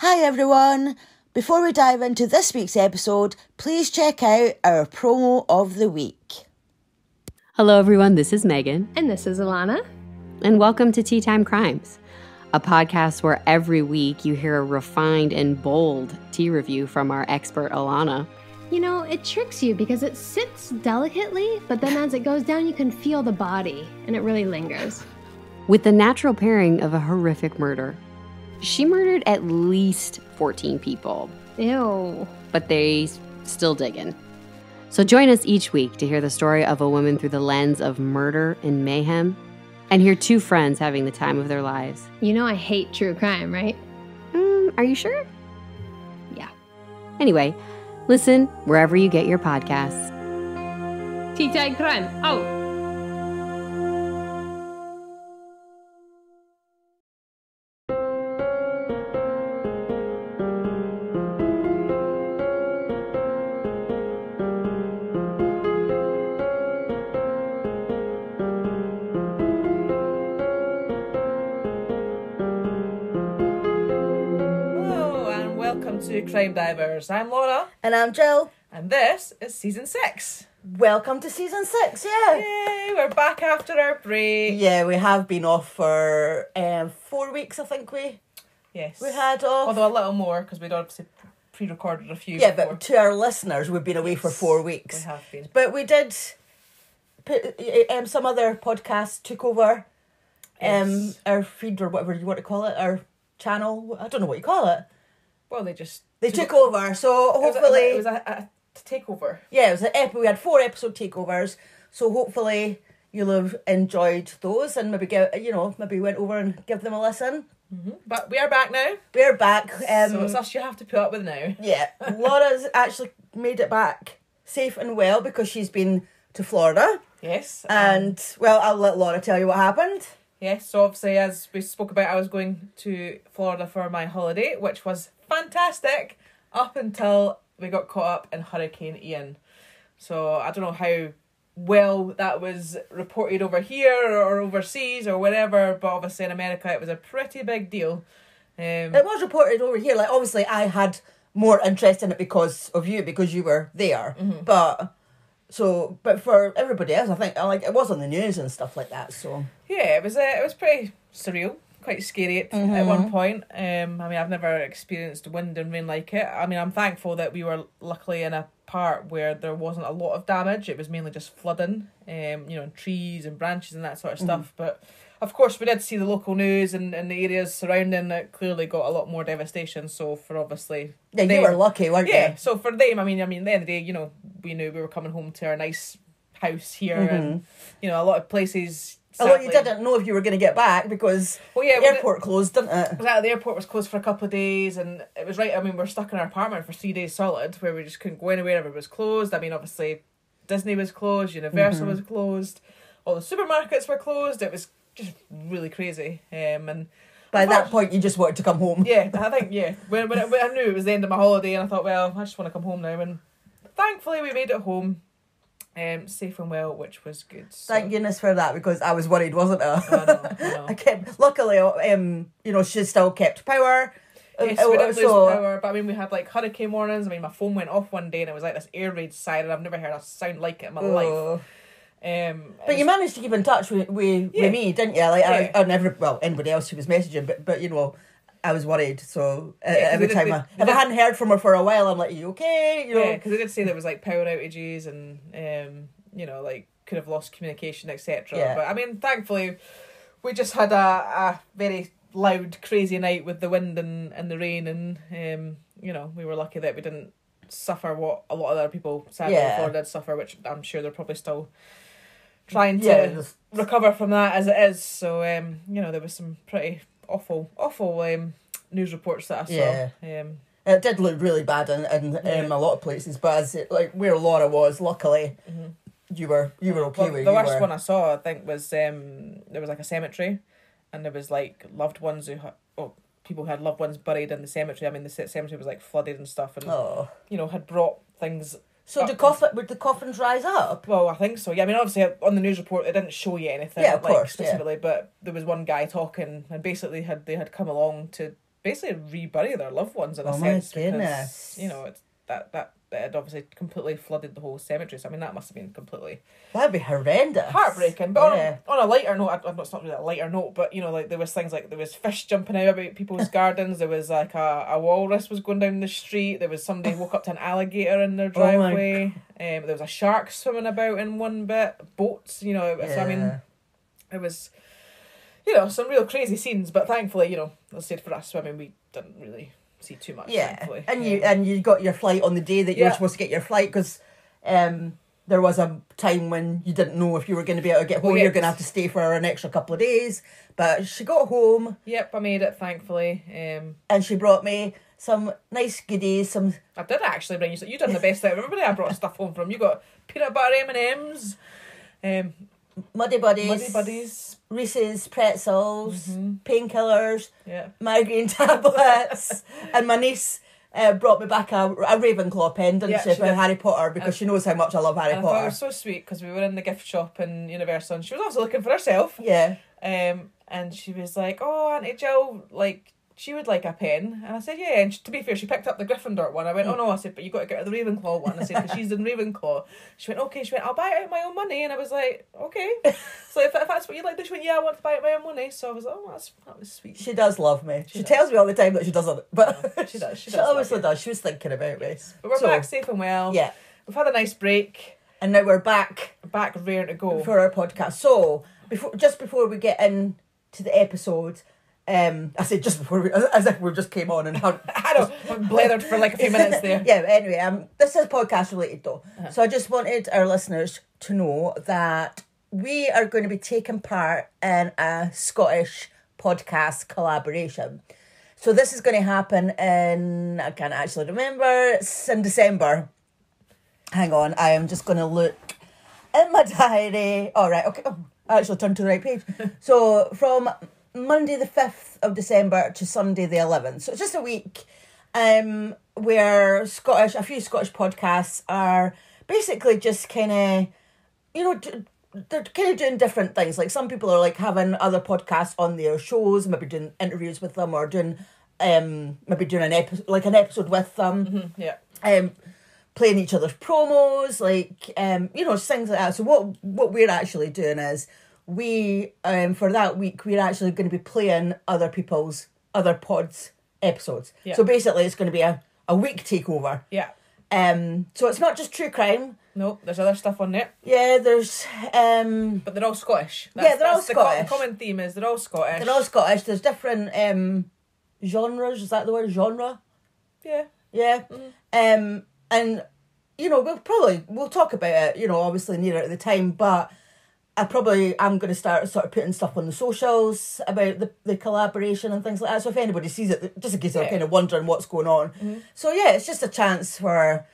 Hi everyone! Before we dive into this week's episode, please check out our promo of the week. Hello everyone, this is Megan. And this is Alana. And welcome to Tea Time Crimes, a podcast where every week you hear a refined and bold tea review from our expert Alana. You know, it tricks you because it sits delicately, but then as it goes down you can feel the body and it really lingers. With the natural pairing of a horrific murder. She murdered at least 14 people. Ew. But they still digging. So join us each week to hear the story of a woman through the lens of murder and mayhem and hear two friends having the time of their lives. You know I hate true crime, right? Are you sure? Yeah. Anyway, listen wherever you get your podcasts. Tea Time Crime out. Crime Divers. I'm Laura. And I'm Jill. And this is Season 6. Welcome to Season 6, yeah. Yay, we're back after our break. Yeah, we have been off for 4 weeks, I think we... Yes. We had off. Although a little more, because we'd obviously pre-recorded a few. Yeah, before. But to our listeners, we've been away for 4 weeks. We have been. But we did... put some other podcasts took over our feed, or whatever you want to call it, our channel. I don't know what you call it. Well, they took over, so hopefully... It was a takeover. Yeah, we had 4 episode takeovers, so hopefully you'll have enjoyed those and maybe went over and give them a listen. Mm-hmm. But we are back now. We are back. So it's us you have to put up with now. Yeah. Laura's actually made it back safe and well because she's been to Florida. Yes. And, well, I'll let Laura tell you what happened. Yes, so obviously, as we spoke about, I was going to Florida for my holiday, which was fantastic up until we got caught up in Hurricane Ian. So I don't know how well that was reported over here or overseas or wherever, but obviously in America it was a pretty big deal. It was reported over here. Like, obviously I had more interest in it because of you, because you were there. Mm-hmm. But for everybody else, I think it was on the news and stuff like that. So yeah, it was pretty surreal. Quite scary at one point. I mean, I've never experienced wind and rain like it. I mean, I'm thankful that we were luckily in a part where there wasn't a lot of damage. It was mainly just flooding, and trees and branches and that sort of stuff. But of course, we did see the local news and the areas surrounding that clearly got a lot more devastation. So for obviously, yeah, them, you were lucky, weren't you? Yeah. So for them, I mean, at the end of the day, we knew we were coming home to our nice house here, and a lot of places. Exactly. Although you didn't know if you were going to get back because the airport closed, didn't it? Exactly, the airport was closed for a couple of days and it was we were stuck in our apartment for 3 days solid where we just couldn't go anywhere, everything was closed. I mean, obviously, Disney was closed, Universal was closed, all the supermarkets were closed. It was just really crazy. And by that point, you just wanted to come home. Yeah, I think, yeah. When I knew it was the end of my holiday and I thought, well, I just want to come home now. And thankfully, we made it home. Safe and well, which was good. So. Thank goodness for that, because I was worried, wasn't I? I know. Luckily, she still kept power. Yes, we didn't lose power, but we had hurricane warnings. My phone went off one day and it was like this air raid siren. I've never heard a sound like it in my life. But you managed to keep in touch with me, didn't you? Anybody else who was messaging, but I was worried, so every time I hadn't heard from her for a while, I'm like, are you okay? Because they did say there was power outages and could have lost communication, etc. Yeah. But thankfully, we just had a very loud, crazy night with the wind and the rain, and we were lucky that we didn't suffer what a lot of other people sadly in Florida did suffer, which I'm sure they're probably still trying to recover from that as it is. So there was some pretty awful news reports that I saw. Yeah. It did look really bad in a lot of places, but as where Laura was, luckily, you were okay. The worst one I saw, I think, was there was a cemetery, and there was loved ones people who had loved ones buried in the cemetery. I mean, the cemetery was flooded and stuff, and had brought things. So would the coffins rise up? Well, I think so, yeah. Obviously, on the news report, they didn't show you anything. Yeah, of course, specifically, but there was one guy talking, and basically they had come along to basically rebury their loved ones in a sense. Oh my goodness. Because, you know, it's, that had obviously completely flooded the whole cemetery. So, I mean, that must have been completely... That'd be horrendous. Heartbreaking. But yeah. on a lighter note, it's not really a lighter note, but, you know, like, there was things like, there was fish jumping out about people's gardens, there was, like, a walrus was going down the street, there was somebody woke up to an alligator in their driveway, there was a shark swimming about in one bit, boats, you know, yeah. So, I mean, it was... You know, some real crazy scenes, but thankfully, you know, let's say for us, I mean, we didn't really see too much, thankfully. And you got your flight on the day that you were supposed to get your flight, because there was a time when you didn't know if you were going to be able to get home, you're going to have to stay for an extra couple of days, but she got home. Yep, I made it, thankfully. And she brought me some nice goodies, some... I did actually bring you some. You done the best out of everybody. I brought stuff home from. You got peanut butter M&Ms, Muddy Buddies, Reese's pretzels, painkillers, migraine tablets, and my niece brought me back a Ravenclaw pendant for Harry Potter, because she knows how much I love Harry Potter. I thought it was so sweet, because we were in the gift shop in Universal, and she was also looking for herself. Yeah. And she was like, "Oh, Auntie Jill, like, she would like a pen." And I said, "Yeah." And she, to be fair, she picked up the Gryffindor one. I went, "Oh no," I said, "but you've got to get her the Ravenclaw one." I said, "because she's in Ravenclaw." She went, "Okay." She went, "I'll buy it out of my own money." And I was like, "Okay." So if that's what you'd like to do, she went, "Yeah, I want to buy it out of my own money." So I was like, "Oh, that was sweet." She does love me. She tells me all the time that she doesn't. But no, she does. She obviously does. She was thinking about me. Yes. But we're back safe and well. Yeah. We've had a nice break. And now we're back raring to go. For our podcast. So, before we get into the episode... I said just before, as if we just came on and I blathered for like a few minutes there. Yeah, but anyway, this is podcast related though. So I just wanted our listeners to know that we are going to be taking part in a Scottish podcast collaboration. So this is going to happen in, I can't actually remember, it's in December. Hang on, I am just going to look in my diary. All right, okay. Oh, I actually turned to the right page. So from Monday the 5th of December to Sunday the 11th. So it's just a week where a few Scottish podcasts are basically just kind of, you know, they're kind of doing different things. Like some people are like having other podcasts on their shows, maybe doing interviews with them or doing, maybe doing an episode with them. Mm-hmm, yeah. Playing each other's promos, like, you know, things like that. So what we're actually doing is, we, for that week, we're actually going to be playing other pods' episodes. Yeah. So basically, it's going to be a week takeover. Yeah. So it's not just true crime. No, there's other stuff on there. Yeah, there's... But they're all Scottish. They're all Scottish. The common theme is they're all Scottish. They're all Scottish. There's different genres. Is that the word? Genre? Yeah. Yeah. Mm-hmm. And, you know, we'll talk about it, you know, obviously nearer at the time, but... I'm going to start sort of putting stuff on the socials about the collaboration and things like that. So if anybody sees it, just in case they're kind of wondering what's going on. Mm-hmm. So yeah, it's just a chance for...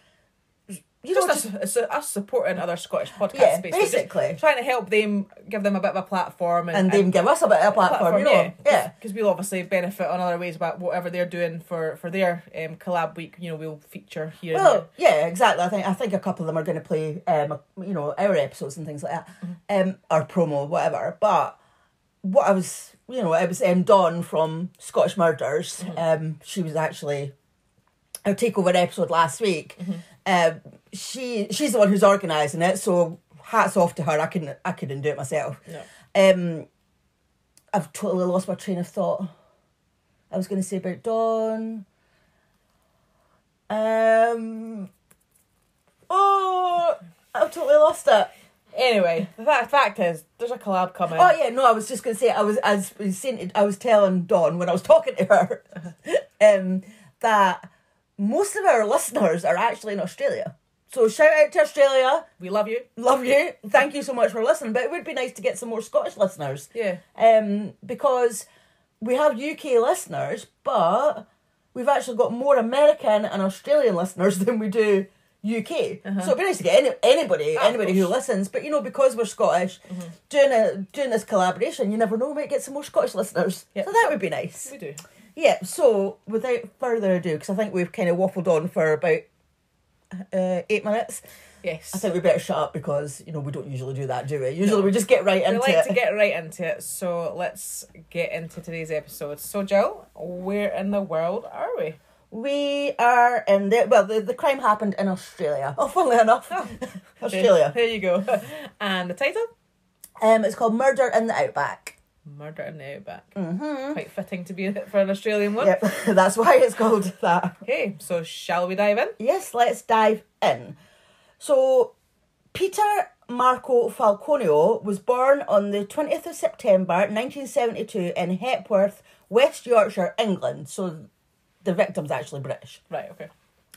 us supporting other Scottish podcasts, basically. Just trying to help them, give them a bit of a platform. And them give us a bit of a platform, you know. Yeah, because we'll obviously benefit on other ways about whatever they're doing for their collab week, you know, we'll feature here. Well, yeah, exactly. I think a couple of them are going to play, you know, our episodes and things like that, or promo, whatever. But what I was, you know, it was Dawn from Scottish Murders. Mm-hmm. She was actually our takeover episode last week. Mm-hmm. She's the one who's organising it, so hats off to her. I couldn't do it myself. No. I've totally lost my train of thought. I was going to say about Dawn. I've totally lost it. Anyway, the fact is, there's a collab coming. Oh yeah, no, I was just going to say I was telling Dawn when I was talking to her, that. Most of our listeners are actually in Australia. So shout out to Australia. We love you. Love you. Thank you so much for listening. But it would be nice to get some more Scottish listeners. Yeah. Because we have UK listeners, but we've actually got more American and Australian listeners than we do UK. Uh-huh. So it'd be nice to get anybody who listens. But, you know, because we're Scottish, doing this collaboration, you never know, we might get some more Scottish listeners. Yep. So that would be nice. We do. Yeah, so without further ado, because I think we've kind of waffled on for about 8 minutes. Yes. I think we better shut up because, you know, we don't usually do that, do we? Usually we just get right into it. We like to get right into it, so let's get into today's episode. So, Jill, where in the world are we? We are in the... Well, the crime happened in Australia. Oh, funnily enough. Oh. Australia. There you go. And the title? It's called Murder in the Outback. Murder in the Outback. Mm-hmm. Quite fitting to be for an Australian one. Yep, that's why it's called that. Okay, so shall we dive in? Yes, let's dive in. So, Peter Marco Falconio was born on the 20th of September 1972 in Hepworth, West Yorkshire, England. So, the victim's actually British. Right, okay.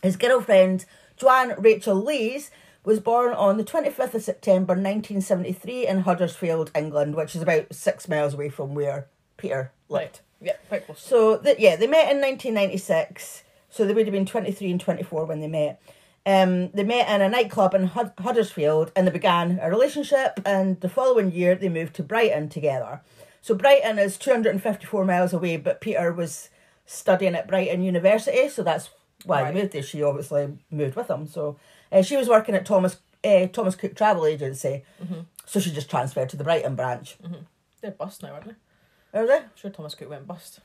His girlfriend, Joanne Rachel Lees, was born on the 25th of September 1973 in Huddersfield, England, which is about 6 miles away from where Peter lived. Right, yeah, quite close. So, they met in 1996, so they would have been 23 and 24 when they met. They met in a nightclub in Huddersfield and they began a relationship, and the following year they moved to Brighton together. So Brighton is 254 miles away, but Peter was studying at Brighton University, so that's why they moved there. She obviously moved with him. So she was working at Thomas Cook Travel Agency, mm-hmm. so she just transferred to the Brighton branch. Mm-hmm. They're bust now, aren't they? Are they? I'm sure Thomas Cook went bust.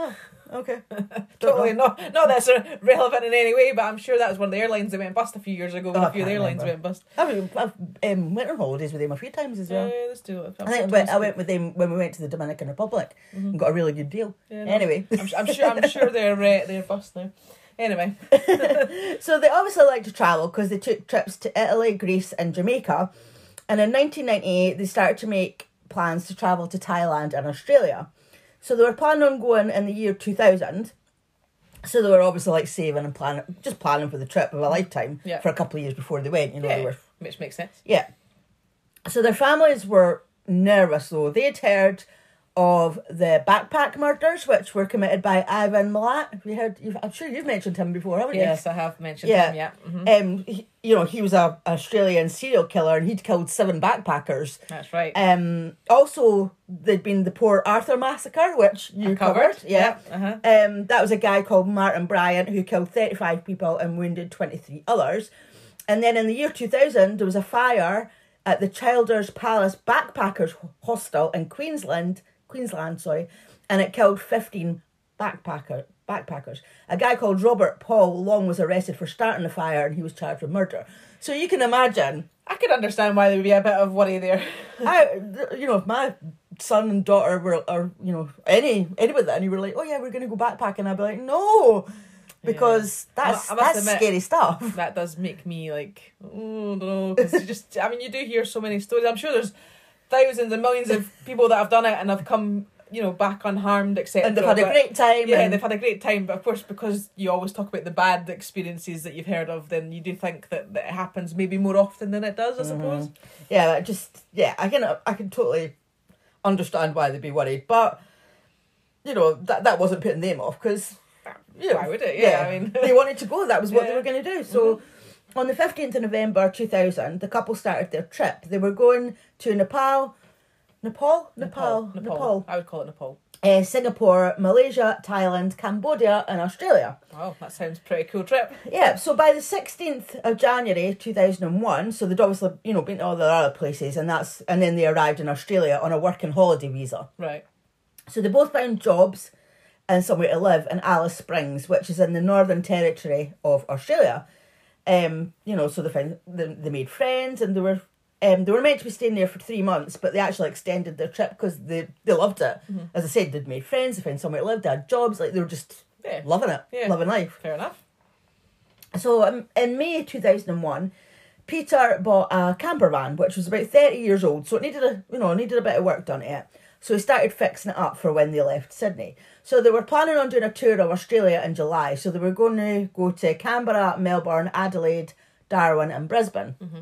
Oh, okay. Totally not that's relevant in any way, but I'm sure that was one of the airlines that went bust a few years ago. A few airlines went bust. I've went on holidays with them a few times as well. Yeah, let's do it. I went with them when we went to the Dominican Republic mm-hmm. and got a really good deal. Yeah, anyway, I'm sure they're bust now. Anyway, so they obviously like to travel because they took trips to Italy, Greece, and Jamaica, and in 1998 they started to make plans to travel to Thailand and Australia. So they were planning on going in the year 2000. So they were obviously like saving and planning for the trip of a lifetime for a couple of years before they went. You know, which makes sense. Yeah. So their families were nervous though. They had heard of the backpack murders, which were committed by Ivan Milat. Have you heard? I'm sure you've mentioned him before, haven't you? Yes, I have mentioned him. Yeah. Mm-hmm. He was an Australian serial killer, and he'd killed 7 backpackers. That's right. Also, there'd been the Port Arthur Massacre, which you covered. Yeah. Yep. Uh-huh. That was a guy called Martin Bryant who killed 35 people and wounded 23 others. And then in the year 2000, there was a fire at the Childers Palace Backpackers Hostel in Queensland, and it killed 15 backpackers. A guy called Robert Paul Long was arrested for starting the fire, and he was charged with murder. So you can imagine. I can understand why there would be a bit of worry there. If my son and daughter anybody that I knew were like, oh yeah, we're going to go backpacking, I'd be like, no, because that's scary stuff. That does make me like, oh no, because you do hear so many stories. I'm sure there's thousands and millions of people that have done it and have come, back unharmed, etc. And they've had a great time. Yeah, they've had a great time. But of course, because you always talk about the bad experiences that you've heard of, then you do think that it happens maybe more often than it does, I suppose. Yeah, I can totally understand why they'd be worried. But, that wasn't putting them off because... why would it? Yeah, I mean... they wanted to go. That was what they were going to do. So... Mm-hmm. On the 15th of November 2000, the couple started their trip. They were going to Nepal. I would call it Nepal. Singapore, Malaysia, Thailand, Cambodia and Australia. Wow, that sounds pretty cool trip. Yeah, so by the 16th of January 2001, so they'd obviously, been to all the other places and then they arrived in Australia on a work and holiday visa. Right. So they both found jobs and somewhere to live in Alice Springs, which is in the Northern Territory of Australia. So they made friends, and they were meant to be staying there for 3 months, but they actually extended their trip because they loved it. Mm-hmm. As I said, they'd made friends, they found somewhere to live, they had jobs, like they were just loving it, loving life. Fair enough. So in May 2001, Peter bought a camper van, which was about 30 years old, so it needed a bit of work done to it. So he started fixing it up for when they left Sydney. So they were planning on doing a tour of Australia in July. So they were going to go to Canberra, Melbourne, Adelaide, Darwin and Brisbane. Mm-hmm.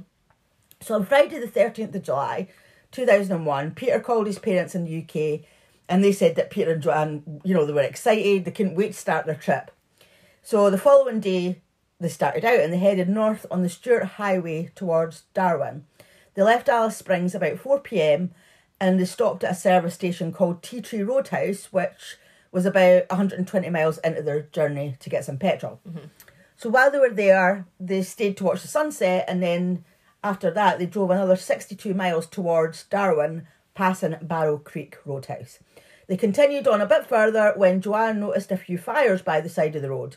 So on Friday the 13th of July, 2001, Peter called his parents in the UK and they said that Peter and Joanne, they were excited. They couldn't wait to start their trip. So the following day, they started out and they headed north on the Stuart Highway towards Darwin. They left Alice Springs about 4 p.m. and they stopped at a service station called Tea Roadhouse, which was about 120 miles into their journey to get some petrol. Mm-hmm. So while they were there, they stayed to watch the sunset, and then after that, they drove another 62 miles towards Darwin, passing Barrow Creek Roadhouse. They continued on a bit further when Joanne noticed a few fires by the side of the road.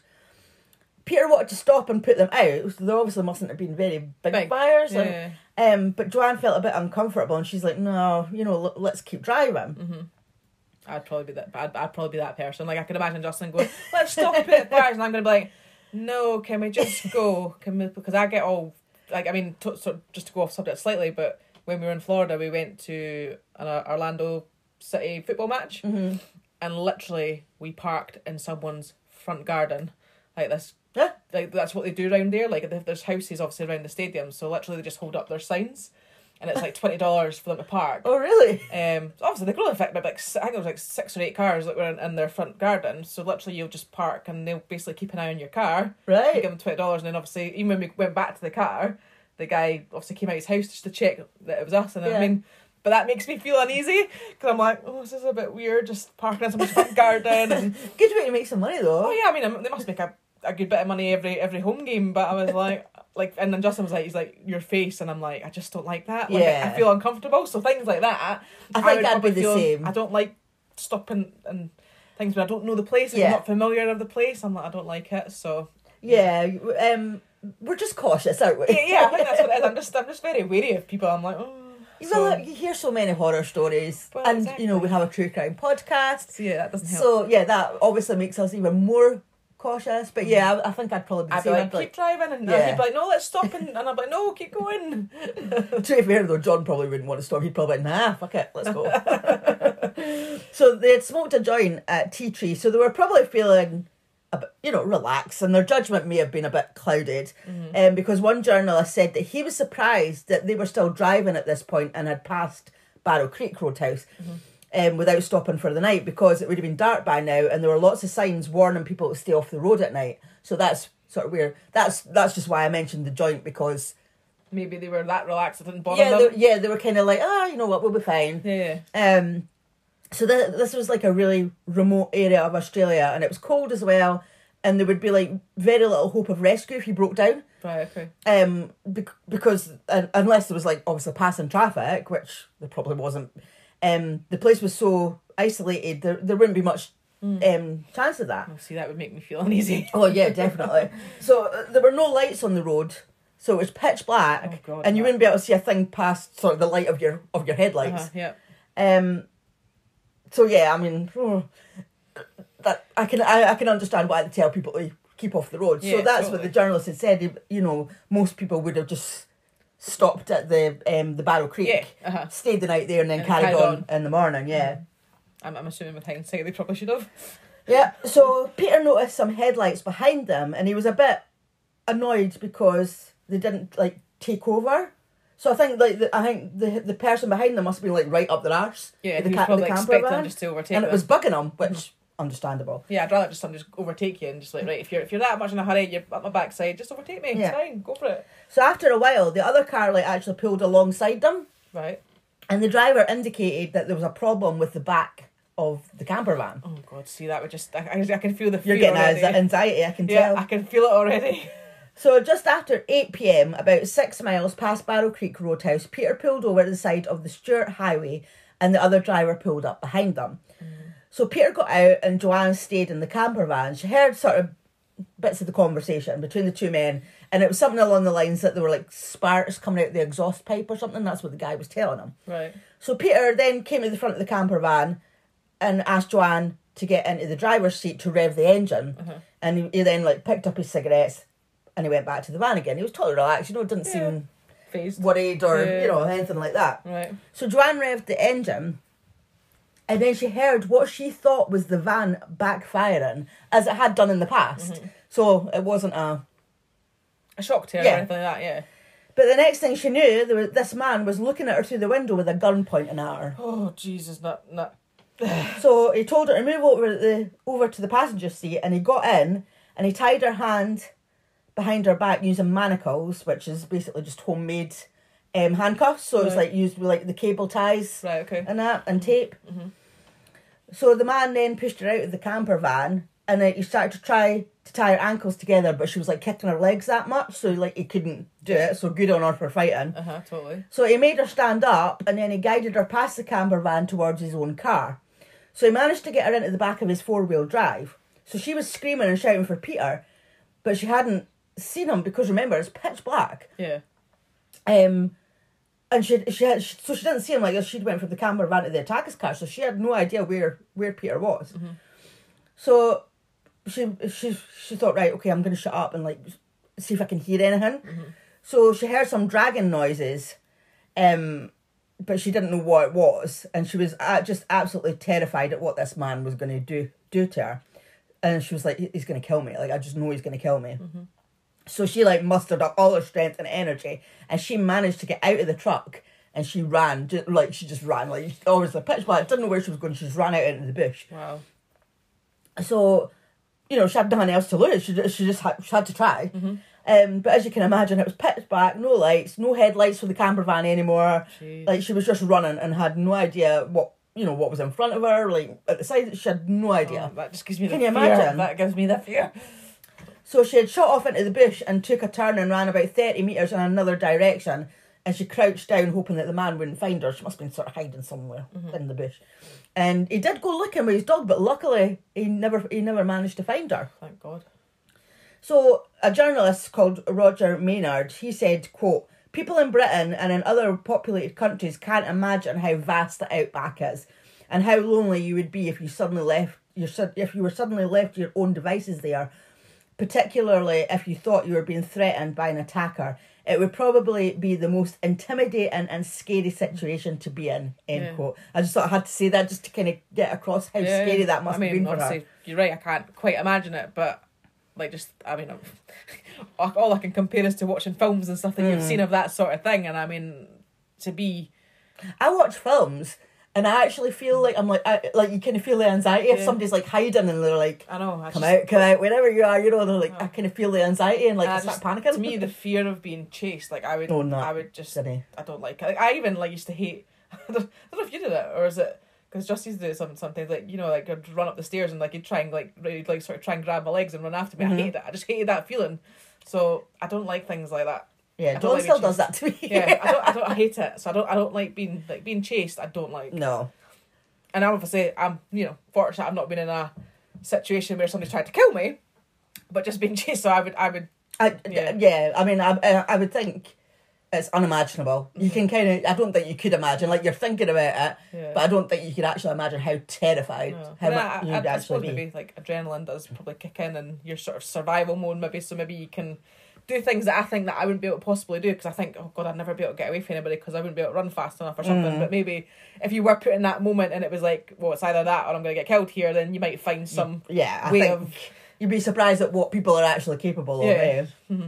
Peter wanted to stop and put them out. There obviously mustn't have been very big fires. Yeah. And, but Joanne felt a bit uncomfortable, and she's like, no, you know, let's keep driving. Mm-hmm. I'd probably be that person. Like, I could imagine Justin going, let's stop and put fires, and I'm going to be like, no, can we just go? Because I get all... Like, I mean, just to go off subject slightly, but when we were in Florida, we went to an Orlando City football match, mm-hmm. and literally we parked in someone's front garden. Like, this, yeah. Like, that's what they do around there. Like, there's houses, obviously, around the stadium, so literally they just hold up their signs, and it's like $20 for them to park. Oh, really? So obviously, they could only affect like, I think it was like 6 or 8 cars that were in their front garden, so literally you'll just park, and they'll basically keep an eye on your car. Right. You give them $20, and then obviously, even when we went back to the car, the guy obviously came out of his house just to check that it was us, and yeah. I mean... But that makes me feel uneasy, because I'm like, oh, this is a bit weird, just parking in someone's front garden. And... Good way to make some money, though. Oh, yeah, I mean, they must make a good bit of money every home game, but I was like, and then Justin was like, he's like, your face, and I'm like, I just don't like that. Like, yeah. I feel uncomfortable, so things like that. I think I'd be the same. I don't like stopping and things when I don't know the place, and yeah. I'm not familiar with the place, I'm like, I don't like it, so... Yeah. We're just cautious, aren't we? Yeah, I think that's what it is. I'm just very wary of people. I'm like, oh. Well, look, you hear so many horror stories, well, and exactly. You know, we have a true crime podcast. So, yeah, that doesn't help. So yeah, that obviously makes us even more cautious. But yeah, I think I'd probably be like, keep driving, and yeah. He'd be like, no, let's stop, and I'm like, no, keep going. To be fair though, John probably wouldn't want to stop. He'd probably be like, nah, fuck it, let's go. So they had smoked a joint at Tea Tree, so they were probably feeling a bit, you know, relaxed, and their judgment may have been a bit clouded, because one journalist said that he was surprised that they were still driving at this point and had passed Barrow Creek Roadhouse, without stopping for the night, because it would have been dark by now, and there were lots of signs warning people to stay off the road at night. So that's sort of weird. That's just why I mentioned the joint, because maybe they were that relaxed, it didn't bother them. They were kind of like, you know what, we'll be fine. Yeah. So this was like a really remote area of Australia, and it was cold as well, and there would be like very little hope of rescue if you broke down. Right, okay. Because unless there was like obviously passing traffic, which there probably wasn't, the place was so isolated, there wouldn't be much chance of that. Oh, see, that would make me feel uneasy. Oh yeah, definitely. So there were no lights on the road, so it was pitch black, and you wouldn't be able to see a thing past sort of the light of your headlights. So yeah, I mean, that I can understand why they tell people to keep off the road. Yeah, so that's totally what the journalist had said. You know, most people would have just stopped at the Barrow Creek, stayed the night there, and then carried on in the morning. Yeah, I'm assuming with hindsight they probably should have. Yeah. So Peter noticed some headlights behind them, and he was a bit annoyed because they didn't like take over. So I think the person behind them must have been like right up their arse. Yeah, he was probably expecting them just to overtake them. And it was bugging them, which understandable. Yeah, I'd rather just somebody just overtake you and just like, right, if you're that much in a hurry, you're up my backside, just overtake me. Yeah. It's fine, go for it. So after a while, the other car like actually pulled alongside them. Right. And the driver indicated that there was a problem with the back of the camper van. Oh God, see, that would just I can feel the fear. You're getting already. Anxiety, I can tell. Yeah, I can feel it already. So just after 8 p.m, about 6 miles past Barrow Creek Roadhouse, Peter pulled over to the side of the Stuart Highway, and the other driver pulled up behind them. So Peter got out, and Joanne stayed in the camper van. She heard sort of bits of the conversation between the two men, and it was something along the lines that there were like sparks coming out the exhaust pipe or something. That's what the guy was telling him. Right. So Peter then came to the front of the camper van and asked Joanne to get into the driver's seat to rev the engine, and he then like picked up his cigarettes. And he went back to the van again. He was totally relaxed, you know, didn't seem phased, worried or, you know, anything like that. Right. So Joanne revved the engine, and then she heard what she thought was the van backfiring, as it had done in the past. So it wasn't a shock to her or anything like that, But the next thing she knew, this man was looking at her through the window with a gun pointing at her. Oh, Jesus, not. So he told her to move over to the passenger seat, and he got in, and he tied her hand behind her back using manacles, which is basically just homemade handcuffs. So it's like used with like the cable ties and tape. So the man then pushed her out of the camper van, and then he started to try to tie her ankles together, but she was, like, kicking her legs that much, so, like, he couldn't do it. So good on her for fighting. Uh-huh, totally. So he made her stand up, and then he guided her past the camper van towards his own car. So he managed to get her into the back of his four-wheel drive. So she was screaming and shouting for Peter, but she hadn't seen him because, remember, it's pitch black. Yeah. And so she didn't see him, like, this. She'd went from the camper van to the attacker's car, so she had no idea where Peter was. Mm-hmm. So she thought, right, okay, I'm going to shut up and, like, see if I can hear anything. Mm-hmm. So she heard some dragging noises, but she didn't know what it was, and she was just absolutely terrified at what this man was going to do to her. And she was like, he's going to kill me. Like, I just know he's going to kill me. Mm-hmm. So she, like, mustered up all her strength and energy, and she managed to get out of the truck, and she ran. She just ran. Like, obviously, pitch black. Didn't know where she was going. She just ran out into the bush. Wow. So, you know, she had nothing else to lose. She had to try. Mm-hmm. But as you can imagine, it was pitch black, no lights, no headlights for the camper van anymore. Jeez. Like, she was just running and had no idea what was in front of her. Like, at the side, she had no idea. Oh, that just gives me the fear. Can you imagine? That gives me the fear. So she had shot off into the bush and took a turn and ran about 30 metres in another direction, and she crouched down hoping that the man wouldn't find her. She must have been sort of hiding somewhere in the bush. And he did go looking with his dog, but luckily he never managed to find her. Thank God. So a journalist called Roger Maynard, he said, quote, "People in Britain and in other populated countries can't imagine how vast the outback is and how lonely you would be if you were suddenly left to your own devices there. Particularly if you thought you were being threatened by an attacker. It would probably be the most intimidating and scary situation to be in," end quote. I just thought I had to say that just to kind of get across how scary that must have been for her. You're right, I can't quite imagine it, but, like, just, I mean, all I can compare is to watching films and stuff that you've seen of that sort of thing, and I mean, I watch films, and I actually feel like you kind of feel the anxiety if somebody's, like, hiding and they're like, I know, come out, wherever you are, you know, they're like, I kind of feel the anxiety and, like, I start panicking. To me, the fear of being chased, like, I don't like it. Like, I even, like, used to hate, I don't know if you did it, or is it, because Justy's do it sometimes, like, you know, like, I'd run up the stairs and, like, he'd try and, like, really, like, sort of try and grab my legs and run after me. Mm-hmm. I hated it. I just hated that feeling. So I don't like things like that. Yeah, Dawn like still does that to me. Yeah, I hate it. So I don't like being chased. I don't like. No. And I obviously, I'm, you know, fortunate I've not been in a situation where somebody's tried to kill me, but just being chased. So I would think it's unimaginable. You can kind of, I don't think you could imagine. Like, you're thinking about it, but I don't think you could actually imagine how terrified, you'd actually be. Maybe, like, adrenaline does probably kick in, and you're sort of survival mode maybe, so maybe you can do things that I think that I wouldn't be able to possibly do, because I think, oh God, I'd never be able to get away from anybody because I wouldn't be able to run fast enough or something. But maybe if you were put in that moment and it was like, well, it's either that or I'm going to get killed here, then you might find some way of... You'd be surprised at what people are actually capable of. Mm-hmm.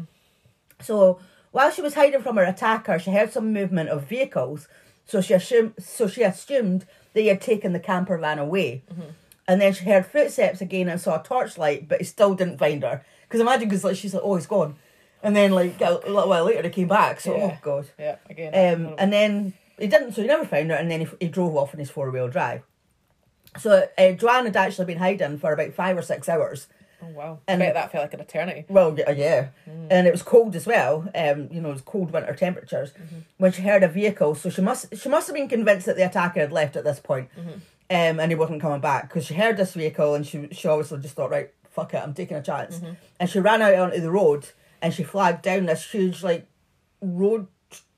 So while she was hiding from her attacker, she heard some movement of vehicles, so she assumed they had taken the camper van away. Mm-hmm. And then she heard footsteps again and saw a torchlight, but he still didn't find her. Because imagine, because, like, she's like, oh, he's gone. And then, like, a little while later, he came back. So, oh, God. Yeah, again. And then he didn't, so he never found her. And then he drove off in his four-wheel drive. So, Joanne had actually been hiding for about 5 or 6 hours. Oh, wow. And I bet that felt like an eternity. Well, yeah. Mm. And it was cold as well. You know, it was cold winter temperatures. Mm-hmm. When she heard a vehicle, so she must have been convinced that the attacker had left at this point. Mm-hmm. And he wasn't coming back. Because she heard this vehicle, and she obviously just thought, right, fuck it, I'm taking a chance. Mm-hmm. And she ran out onto the road. And she flagged down this huge, like, road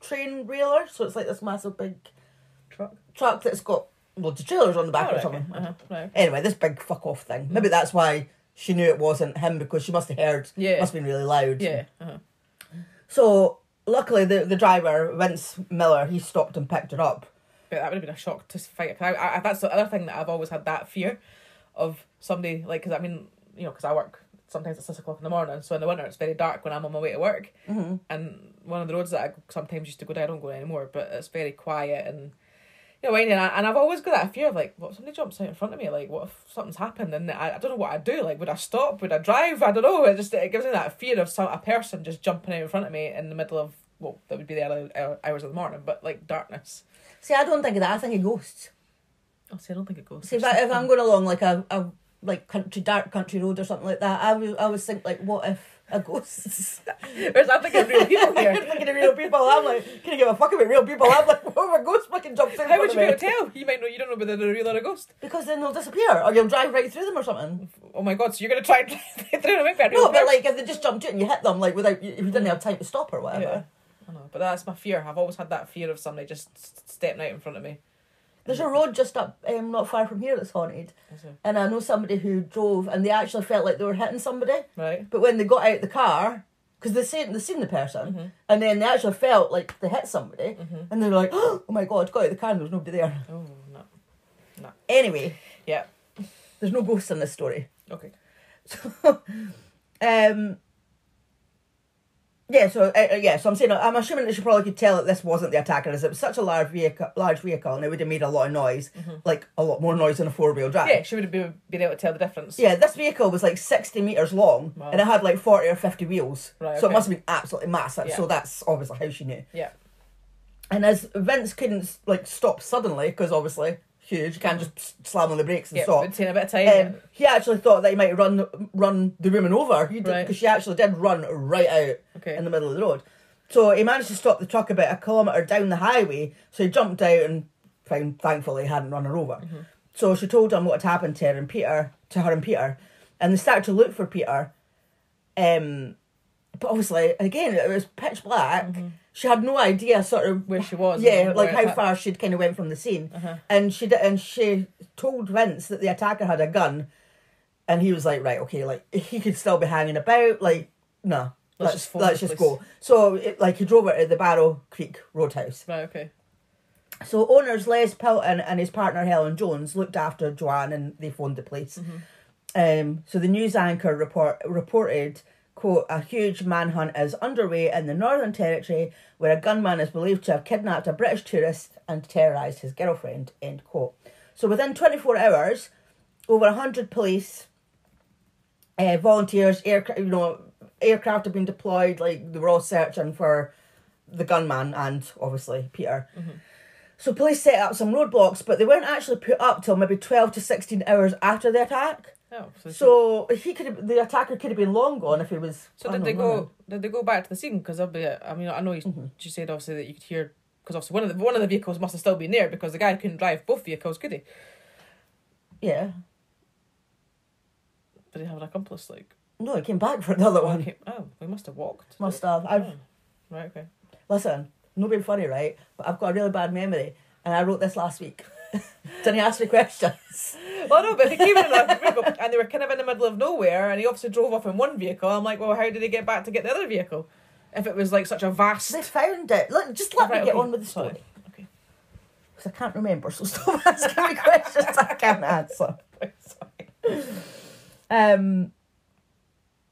train railer. So it's like this massive big truck that's got loads of trailers on the back or something. Okay. Right. Anyway, this big fuck-off thing. Maybe that's why she knew it wasn't him, because she must have heard. Yeah. It must have been really loud. Yeah. So, luckily, the driver, Vince Miller, he stopped and picked her up. But that would have been a shock to fight. I that's the other thing that I've always had, that fear of somebody, like, because, I mean, you know, because I work... Sometimes it's 6 o'clock in the morning, so in the winter it's very dark when I'm on my way to work. Mm-hmm. And one of the roads that I sometimes used to go down, I don't go anymore, but it's very quiet and, you know, and I've always got that fear of, like, what if somebody jumps out in front of me? Like, what if something's happened? And I don't know what I'd do. Like, would I stop? Would I drive? I don't know. It gives me that fear of a person just jumping out in front of me in the middle of, well, that would be the early hours of the morning, but, like, darkness. See, I don't think of that. I think of ghosts. I don't think of ghosts. See, if I'm going along, like, a like country road or something like that. I always think, like, what if a ghost? Whereas I'm thinking of real people here. I'm thinking of real people. I'm like, can you give a fuck about real people? I'm like, what if a ghost fucking jumps in? How would you be able to tell? You might know. You don't know whether they're real or a ghost. Because then they'll disappear, or you'll drive right through them or something. Oh my god! So you're gonna try and drive through them? No, but like if they just jumped you and you hit them, like without if you didn't have time to stop or whatever. Yeah. I know, but that's my fear. I've always had that fear of somebody just stepping out in front of me. There's a road just up not far from here that's haunted. And I know somebody who drove and they actually felt like they were hitting somebody. Right. But when they got out of the car, because they'd seen the person, mm-hmm. and then they actually felt like they hit somebody, mm-hmm. and they were like, oh my God, got out of the car and there was nobody there. Oh, no. Anyway. Yeah. There's no ghosts in this story. Okay. So, so I'm saying, I'm assuming that she probably could tell that this wasn't the attacker, as it was such a large vehicle and it would have made a lot of noise, mm-hmm. like a lot more noise than a four-wheel drive. Yeah, she would have been able to tell the difference. Yeah, this vehicle was like 60 metres long, wow. and it had like 40 or 50 wheels, right, okay. So it must have been absolutely massive, yeah. So that's obviously how she knew. Yeah. And as Vince couldn't like stop suddenly, because obviously... huge, you can't just slam on the brakes and stop. Yeah, it's been a bit of time. He actually thought that he might run the woman over, because right. she actually did run right out in the middle of the road. So he managed to stop the truck about a kilometre down the highway, so he jumped out and found, thankfully, he hadn't run her over. Mm-hmm. So she told him what had happened to her and Peter, and they started to look for Peter. But obviously, again, it was pitch black. Mm-hmm. She had no idea sort of... where she was. Yeah, like how far she'd kind of went from the scene. Uh-huh. And she told Vince that the attacker had a gun. And he was like, right, okay, like, he could still be hanging about. Like, no, let's just go. So, he drove her to the Barrow Creek Roadhouse. Right, okay. So, owners Les Pilton and his partner Helen Jones looked after Joanne and they phoned the police. Mm-hmm. So, the news anchor reported... quote, a huge manhunt is underway in the Northern Territory where a gunman is believed to have kidnapped a British tourist and terrorised his girlfriend, end quote. So within 24 hours, over 100 police, volunteers, aircraft have been deployed, like they were all searching for the gunman and obviously Peter. Mm-hmm. So police set up some roadblocks, but they weren't actually put up till maybe 12 to 16 hours after the attack. Oh, so the attacker could have been long gone if he was. So did they go back to the scene? Because I know you mm-hmm. said obviously that you could hear, because obviously one of the vehicles must have still been there because the guy couldn't drive both vehicles, could he? Yeah. Did he have an accomplice? Like no, he came back for another one. He must have walked. Must have. Right. Okay. Listen, no being funny, right? But I've got a really bad memory, and I wrote this last week. Didn't he ask me questions? Well, no, but they came in another vehicle and they were kind of in the middle of nowhere and he obviously drove off in one vehicle. I'm like, well, how did he get back to get the other vehicle? If it was like such a vast... They found it. Look, just let me get on with the story. Okay. Because I can't remember, so stop asking me questions I can't answer. Sorry. Where are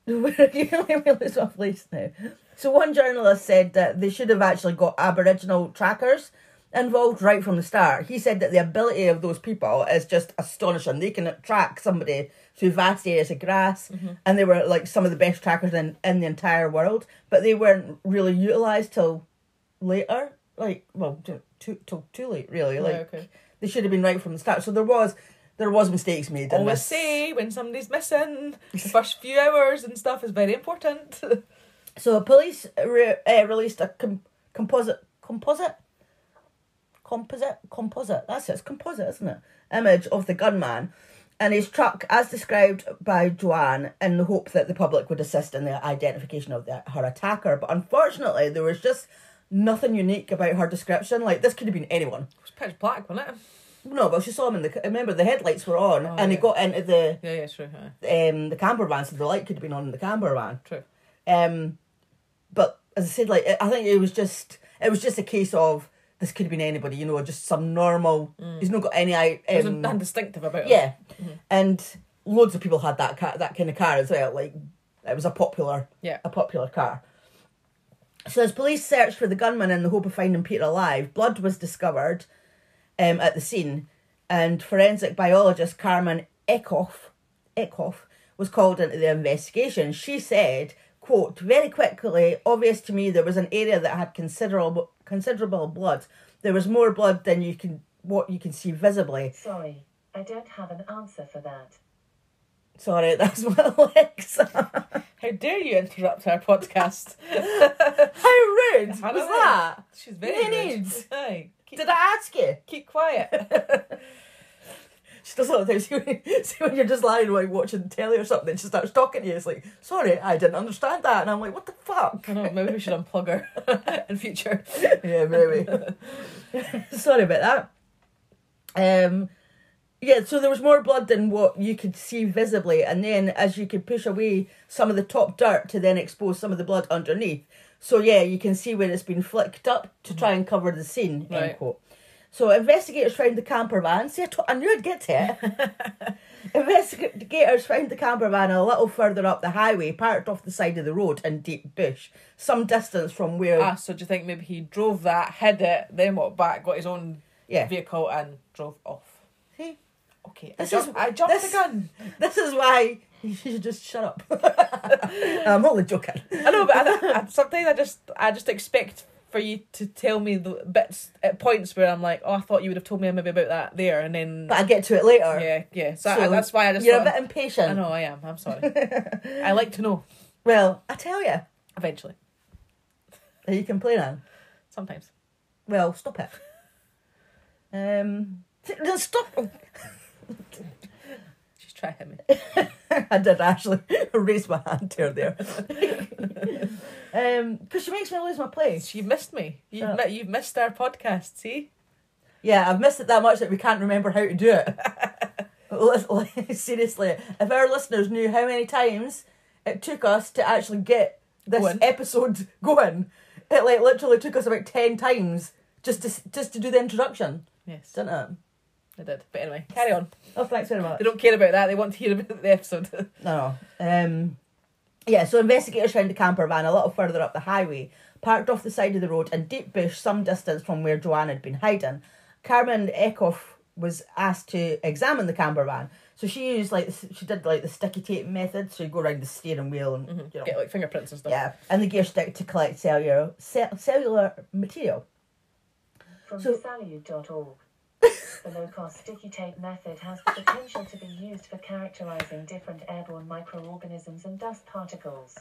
you? Let me lose my place now. So one journalist said that they should have actually got Aboriginal trackers involved right from the start. He said that the ability of those people is just astonishing. They can track somebody through vast areas of grass, mm-hmm. and they were like some of the best trackers in the entire world. But they weren't really utilised till later, too late really. Like They should have been right from the start. So there was mistakes made. Always say when somebody's missing, the first few hours and stuff is very important. So police released a composite, isn't it? Image of the gunman and his truck as described by Joanne in the hope that the public would assist in the identification of her attacker. But unfortunately, there was just nothing unique about her description. Like, this could have been anyone. It was pitch black, wasn't it? No, but she saw him remember, the headlights were on he got into the... Yeah, true. Yeah. The camper van, so the light could have been on the camper van. True. But, as I said, like, I think it was just a case of this could have been anybody, just some normal... Mm. He's not got any... There's nothing distinctive about it. Yeah. Mm-hmm. And loads of people had that kind of car as well. Like, it was a popular car. So as police searched for the gunman in the hope of finding Peter alive, blood was discovered at the scene. And forensic biologist Carmen Eckhoff was called into the investigation. She said... quote, very quickly, obvious to me there was an area that had considerable blood. There was more blood than what you can see visibly. Sorry, I don't have an answer for that. Sorry, that's what Alexa. How dare you interrupt our podcast? How rude was that? She's very rude. Aye. Did I ask you? Keep quiet. She does a lot of times. See when you're just lying while watching telly or something, and she starts talking to you. It's like, sorry, I didn't understand that, and I'm like, what the fuck? I know, maybe we should unplug her in future. Yeah, maybe. Sorry about that. Yeah, so there was more blood than what you could see visibly, and then as you could push away some of the top dirt to then expose some of the blood underneath. So yeah, you can see where it's been flicked up to try and cover the scene, right. End quote. So investigators found the camper van. See, I knew I'd get to it. Investigators found the camper van a little further up the highway, parked off the side of the road in deep bush, some distance from where... Ah, so do you think maybe he drove that, hid it, then walked back, got his own vehicle and drove off? See? Okay, I jumped the gun. This is why you should just shut up. I'm only joking. I know, but sometimes I just expect... for you to tell me the bits at points where I'm like, oh, I thought you would have told me maybe about that there, and then... But I get to it later. Yeah. So that's why I just... You're a bit impatient. I know, I am. I'm sorry. I like to know. Well, I tell you. Eventually. Are you complaining? Sometimes. Well, stop it. Stop... She's trying to hit me. I did actually raise my hand to her there. Because she makes me lose my place. You missed me. You've missed our podcast, see? Yeah, I've missed it that much that we can't remember how to do it. Seriously, if our listeners knew how many times it took us to actually get this episode going, it like literally took us about 10 times just to do the introduction. Yes. Didn't it? It did. But anyway, carry on. Oh, thanks very much. They don't care about that. They want to hear about the episode. No. Yeah, so investigators found the camper van a little further up the highway, parked off the side of the road in deep bush some distance from where Joanne had been hiding. Carmen Eckhoff was asked to examine the camper van. So she used, she did the sticky tape method, so you go around the steering wheel and, get, fingerprints and stuff. Yeah, and the gear stick to collect cellular material. From cellu.org. The low-cost sticky tape method has the potential to be used for characterising different airborne microorganisms and dust particles.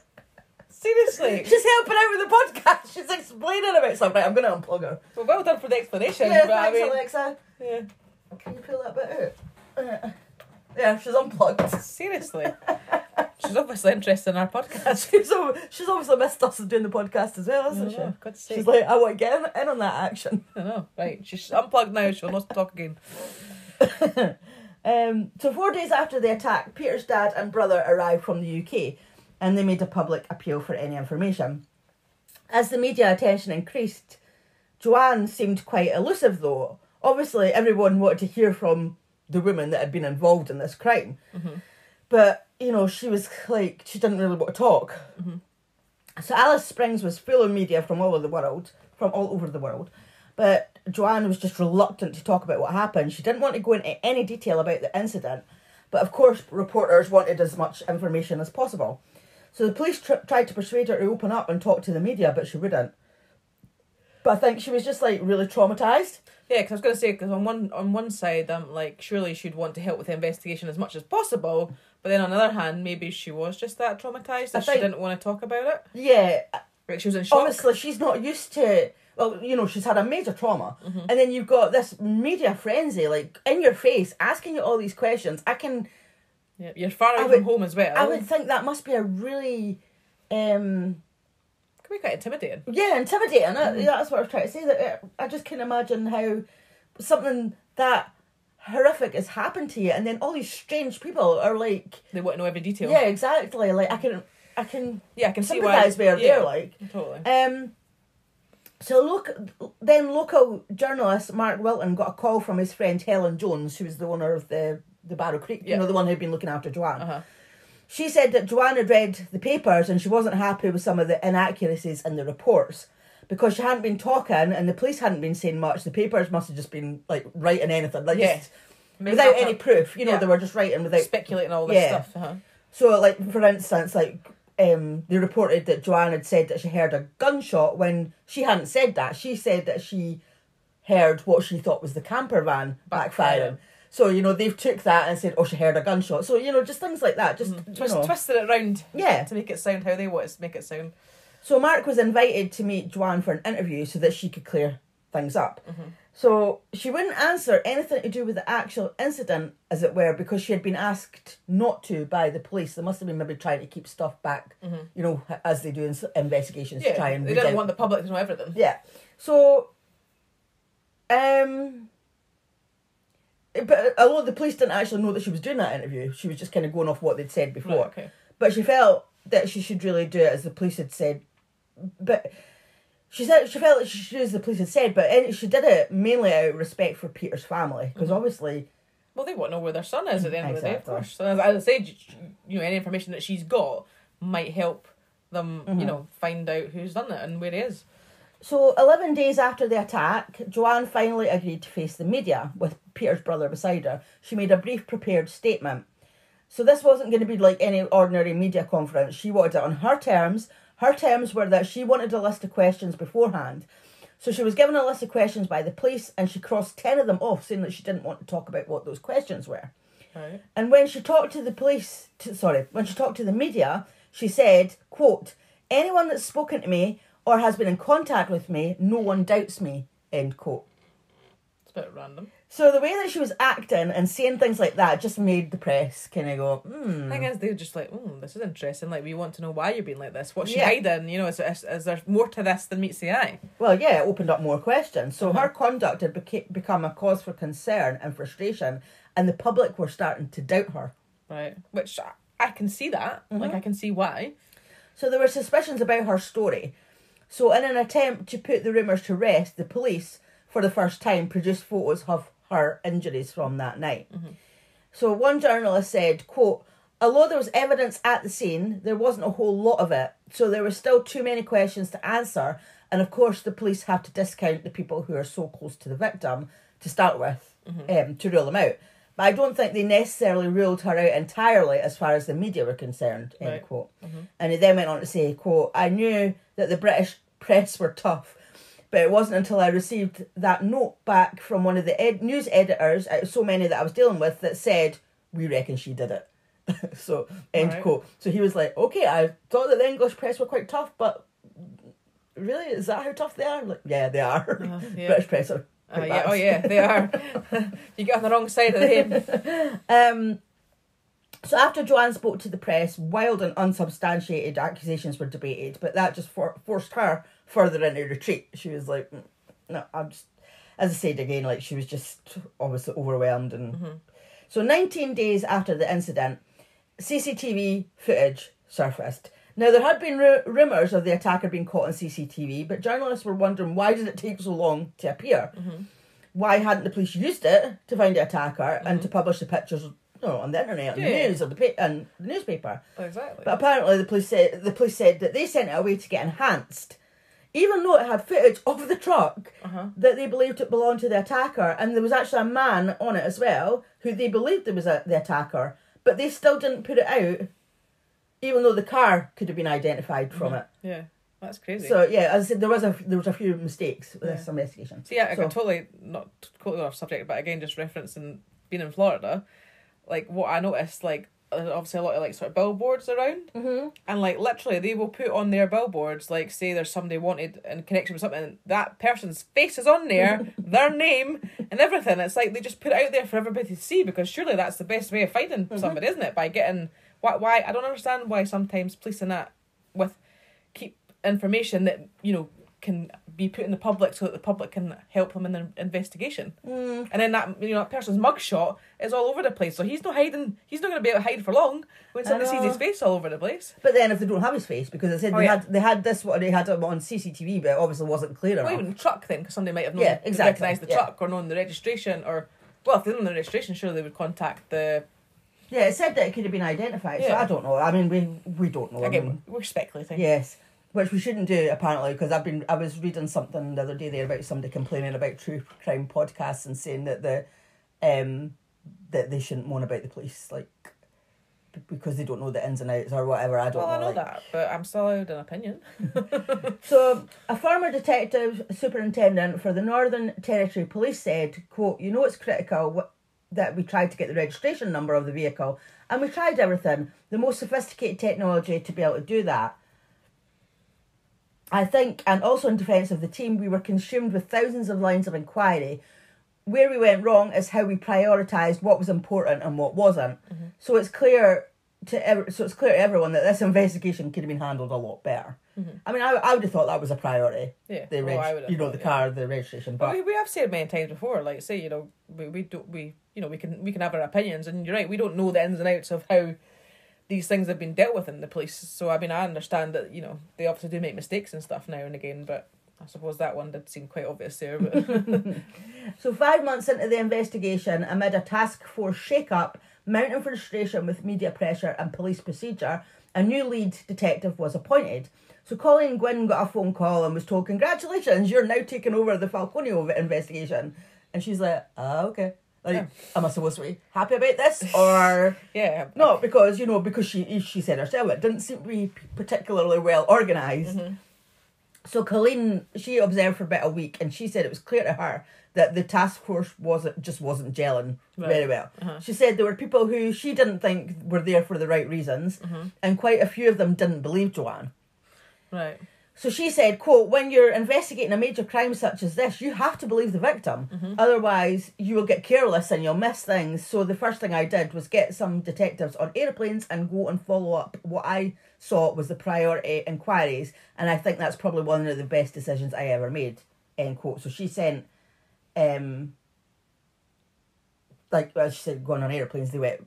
Seriously? She's helping out with the podcast. She's explaining about something. Right, I'm going to unplug her. Well done for the explanation. Yeah, thanks, Alexa. Yeah. Can you pull that bit out? Yeah, she's unplugged. Seriously? She's obviously interested in our podcast. She's obviously missed us doing the podcast as well, hasn't she? God's sake. She's like, I want to get in on that action. I know, right. She's unplugged now, she'll not talk again. So 4 days after the attack, Peter's dad and brother arrived from the UK and they made a public appeal for any information. As the media attention increased, Joanne seemed quite elusive though. Obviously, everyone wanted to hear from the woman that had been involved in this crime. Mm-hmm. But, you know, she was like, she didn't really want to talk. Mm-hmm. So Alice Springs was full of media from all over the world. But Joanne was just reluctant to talk about what happened. She didn't want to go into any detail about the incident. But of course, reporters wanted as much information as possible. So the police tried to persuade her to open up and talk to the media, but she wouldn't. But I think she was just, really traumatised. Yeah, because I was going to say, because on one side, I'm like, surely she'd want to help with the investigation as much as possible, but then on the other hand, maybe she was just that traumatised that she didn't want to talk about it. Yeah. Like she was in shock. Obviously, she's not used to... Well, you know, she's had a major trauma. Mm-hmm. And then you've got this media frenzy, in your face, asking you all these questions. Yeah, you're far away from home as well. I would think that must be a really... Be quite intimidating. Yeah, intimidating. Mm-hmm. That's what I was trying to say. That I just can't imagine how something that horrific has happened to you, and then all these strange people are like they want to know every detail. Yeah, exactly. I can sympathise where they're like. Totally. So local journalist Mark Wilton got a call from his friend Helen Jones, who was the owner of the Barrow Creek. Yeah. You know, the one who'd been looking after Joanne. Uh-huh. She said that Joanne had read the papers and she wasn't happy with some of the inaccuracies in the reports because she hadn't been talking and the police hadn't been saying much. The papers must have just been, writing anything. Without any proof. You know, they were just writing without... Speculating all this stuff. Uh-huh. So, for instance, they reported that Joanne had said that she heard a gunshot when she hadn't said that. She said that she heard what she thought was the camper van backfiring. So, you know, they've took that and said, oh, she heard a gunshot. So, you know, just things like that. Just, twisted it around. Yeah. To make it sound how they want it to make it sound. So Mark was invited to meet Joanne for an interview so that she could clear things up. Mm-hmm. So she wouldn't answer anything to do with the actual incident, as it were, because she had been asked not to by the police. They must have been maybe trying to keep stuff back, mm-hmm. you know, as they do in investigations. Yeah, to try and they didn't want the public to know everything. Yeah. So, but although the police didn't actually know that she was doing that interview, she was just kind of going off what they'd said before. Right, okay. But she felt that she should really do it as the police had said. But she said she felt that she should do as the police had said, but she did it mainly out of respect for Peter's family, because mm-hmm. obviously... Well, they won't know where their son is at the end of the day, of course. So as I said, you know, any information that she's got might help them, mm-hmm. you know, find out who's done it and where he is. So 11 days after the attack, Joanne finally agreed to face the media with Peter's brother beside her. She made a brief prepared statement. So this wasn't going to be like any ordinary media conference. She wanted it on her terms. Her terms were that she wanted a list of questions beforehand. So she was given a list of questions by the police, and she crossed 10 of them off, saying that she didn't want to talk about what those questions were. Right. And when she talked to the police, when she talked to the media, she said, quote, anyone that's spoken to me or has been in contact with me, no one doubts me, end quote. It's a bit random. So the way that she was acting and saying things like that just made the press kind of go, hmm. I guess they're just like, oh, this is interesting. Like, we want to know why you're being like this. What's she hiding? You know, is there more to this than meets the eye? Well, yeah, it opened up more questions. So her conduct had become a cause for concern and frustration, and the public were starting to doubt her. Right. Which I can see that. Mm-hmm. Like, I can see why. So there were suspicions about her story. So in an attempt to put the rumours to rest, the police, for the first time, produced photos of her injuries from that night. Mm-hmm. So one journalist said, quote, although there was evidence at the scene, there wasn't a whole lot of it. So there were still too many questions to answer. And of course, the police have to discount the people who are so close to the victim to start with, mm-hmm. To rule them out. But I don't think they necessarily ruled her out entirely as far as the media were concerned, end quote. Mm-hmm. And he then went on to say, quote, I knew that the British press were tough, but it wasn't until I received that note back from one of the news editors, out of so many that I was dealing with, that said, we reckon she did it. So, end quote. So he was like, okay, I thought that the English press were quite tough, but really, is that how tough they are? I'm like, yeah, they are. British press are. Yeah, oh yeah, they are. You get on the wrong side of the head. So after Joanne spoke to the press, wild and unsubstantiated accusations were debated, but that just forced her further into retreat. She was like, no, I'm just... As I said again, like, she was just obviously overwhelmed. And mm-hmm. So 19 days after the incident, CCTV footage surfaced. Now, there had been rumours of the attacker being caught on CCTV, but journalists were wondering, why did it take so long to appear? Mm-hmm. Why hadn't the police used it to find the attacker mm-hmm. and to publish the pictures on the internet, on the news, or on the newspaper? Exactly. But apparently the police said that they sent it away to get enhanced, even though it had footage of the truck that they believed it belonged to the attacker, and there was actually a man on it as well who they believed was the attacker, but they still didn't put it out, even though the car could have been identified from it. Yeah, that's crazy. So yeah, as I said, there was a few mistakes with this investigation. So yeah, I could totally, not totally off subject, but again, just referencing being in Florida, like what I noticed, like obviously a lot of like sort of billboards around, mm-hmm. and like literally they will put on their billboards, like say there's somebody wanted in connection with something, and that person's face is on there, their name and everything. It's like they just put it out there for everybody to see, because surely that's the best way of finding somebody, isn't it? By getting... Why I don't understand why sometimes policing that with keep information that, you know, can be put in the public so that the public can help them in their investigation. Mm. And then that, you know, that person's mugshot is all over the place. So he's not hiding, he's not going to be able to hide for long when somebody sees his face all over the place. But then if they don't have his face, because I said they had him on CCTV, but it obviously wasn't clear enough. Well, even the truck then, because somebody might have known, recognised the truck or known the registration, or, well, if they didn't know the registration, surely they would contact the... Yeah, it said that it could have been identified, so I don't know. I mean, we don't know. Again, we're speculating. Yes, which we shouldn't do, apparently, because I was reading something the other day there about somebody complaining about true crime podcasts and saying that that they shouldn't moan about the police, like, because they don't know the ins and outs or whatever. I know that, but I'm still out an opinion. So, a former detective superintendent for the Northern Territory Police said, quote, you know it's critical... that we tried to get the registration number of the vehicle, and we tried everything, the most sophisticated technology to be able to do that. I think, and also in defence of the team, we were consumed with thousands of lines of inquiry. Where we went wrong is how we prioritised what was important and what wasn't. Mm-hmm. So it's clear to everyone that this investigation could have been handled a lot better. Mm-hmm. I mean, I would have thought that was a priority. Yeah, the registration. But we have said many times before, like say, you know, we can have our opinions, and you're right, we don't know the ins and outs of how these things have been dealt with in the police. So I mean, I understand that, you know, they obviously do make mistakes and stuff now and again, but I suppose that one did seem quite obvious there. But So 5 months into the investigation, amid a task force shake-up, mounting frustration with media pressure and police procedure, a new lead detective was appointed. So Colleen Gwynne got a phone call and was told, "Congratulations, you're now taking over the Falconio investigation." And she's like, "Oh, okay." Like, yeah. Am I supposed to be happy about this? Or yeah, no, because, you know, because she said herself, it didn't seem to be particularly well organised. Mm-hmm. So Colleen, she observed for about a week, and she said it was clear to her that the task force wasn't gelling very well. Uh-huh. She said there were people who she didn't think were there for the right reasons, uh-huh, and quite a few of them didn't believe Joanne. Right. So she said, quote, "When you're investigating a major crime such as this, you have to believe the victim. Mm-hmm. Otherwise, you will get careless and you'll miss things. So the first thing I did was get some detectives on airplanes and go and follow up what I saw was the priority inquiries. And I think that's probably one of the best decisions I ever made," end quote. So she sent, she said, going on airplanes, they went.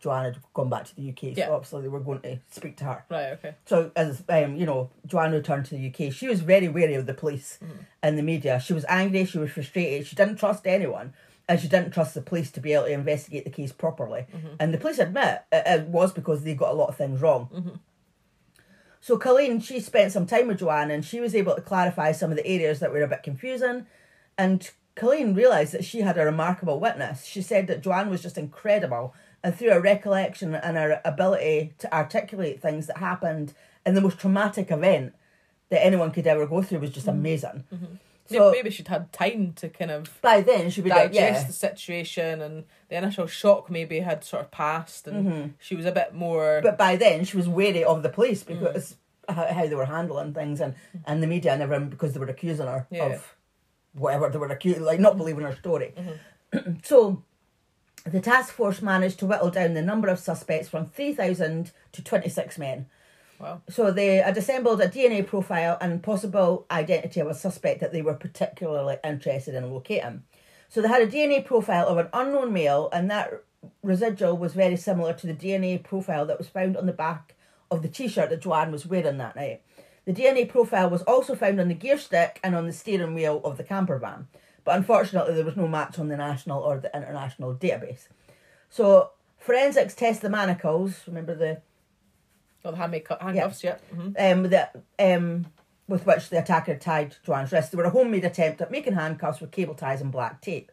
Joanne had gone back to the UK, so obviously they were going to speak to her. Right, okay. So as Joanne returned to the UK, she was very wary of the police and the media. She was angry, she was frustrated, she didn't trust anyone, and she didn't trust the police to be able to investigate the case properly. Mm-hmm. And the police admit it was because they got a lot of things wrong. Mm-hmm. So Colleen, she spent some time with Joanne, and she was able to clarify some of the areas that were a bit confusing, and Colleen realised that she had a remarkable witness. She said that Joanne was just incredible, and through her recollection and her ability to articulate things that happened in the most traumatic event that anyone could ever go through was just amazing. Mm-hmm. So maybe she'd had time to kind of by then she would digest the situation, and the initial shock maybe had sort of passed, and she was a bit more. But by then she was wary of the police because how they were handling things and the media and everyone, because they were accusing her of whatever they were accused, like not believing her story. Mm-hmm. So the task force managed to whittle down the number of suspects from 3,000 to 26 men. Wow. So they had assembled a DNA profile and possible identity of a suspect that they were particularly interested in locating. So they had a DNA profile of an unknown male, and that residual was very similar to the DNA profile that was found on the back of the T-shirt that Joanne was wearing that night. The DNA profile was also found on the gear stick and on the steering wheel of the camper van. But unfortunately, there was no match on the national or the international database. So forensics test the manacles. Remember the handcuffs, with which the attacker tied Joanne's wrists. They were a homemade attempt at making handcuffs with cable ties and black tape.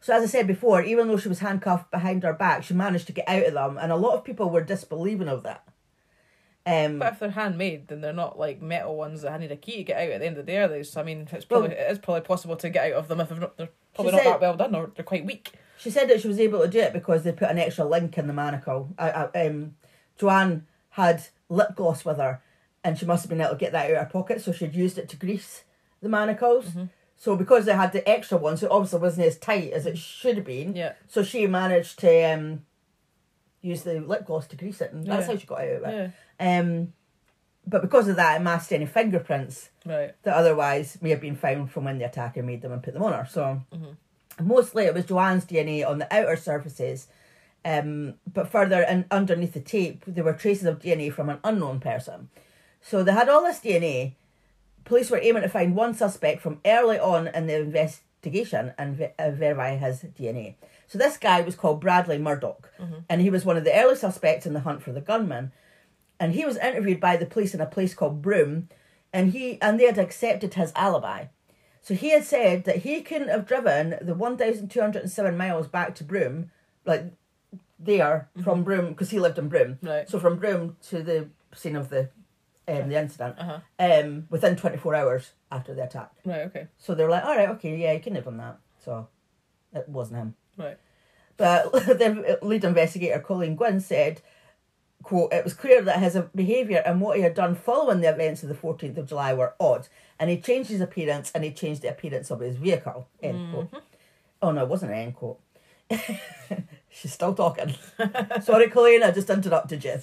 So as I said before, even though she was handcuffed behind her back, she managed to get out of them. And a lot of people were disbelieving of that. But if they're handmade, then they're not like metal ones that I need a key to get out at the end of the day, are they? So I mean, it's probably possible to get out of them if they're probably not that well done, or they're quite weak. She said that she was able to do it because they put an extra link in the manacle. Joanne had lip gloss with her, and she must have been able to get that out of her pocket, so she'd used it to grease the manacles. Mm-hmm. So because they had the extra ones, it obviously wasn't as tight as it should have been. Yeah. So she managed to use the lip gloss to grease it, and that's how she got out of it. Yeah. But because of that, it masked any fingerprints that otherwise may have been found from when the attacker made them and put them on her. So mostly it was Joanne's DNA on the outer surfaces, but further and underneath the tape, there were traces of DNA from an unknown person. So they had all this DNA. Police were aiming to find one suspect from early on in the investigation and verify his DNA. So this guy was called Bradley Murdoch, and he was one of the early suspects in the hunt for the gunman. And he was interviewed by the police in a place called Broome, and they had accepted his alibi. So he had said that he couldn't have driven the 1,207 miles back to Broome, like there from Broome, because he lived in Broome. Right. So from Broome to the scene of the incident, within 24 hours after the attack. Right. Okay. So they were like, all right, okay, yeah, you couldn't have done that. So it wasn't him. Right. But the lead investigator, Colleen Gwynne, said, quote, "It was clear that his behaviour and what he had done following the events of the 14th of July were odd, and he changed his appearance and he changed the appearance of his vehicle," end quote. Oh, no, it wasn't an end quote. She's still talking. Sorry, Colleen, I just interrupted you.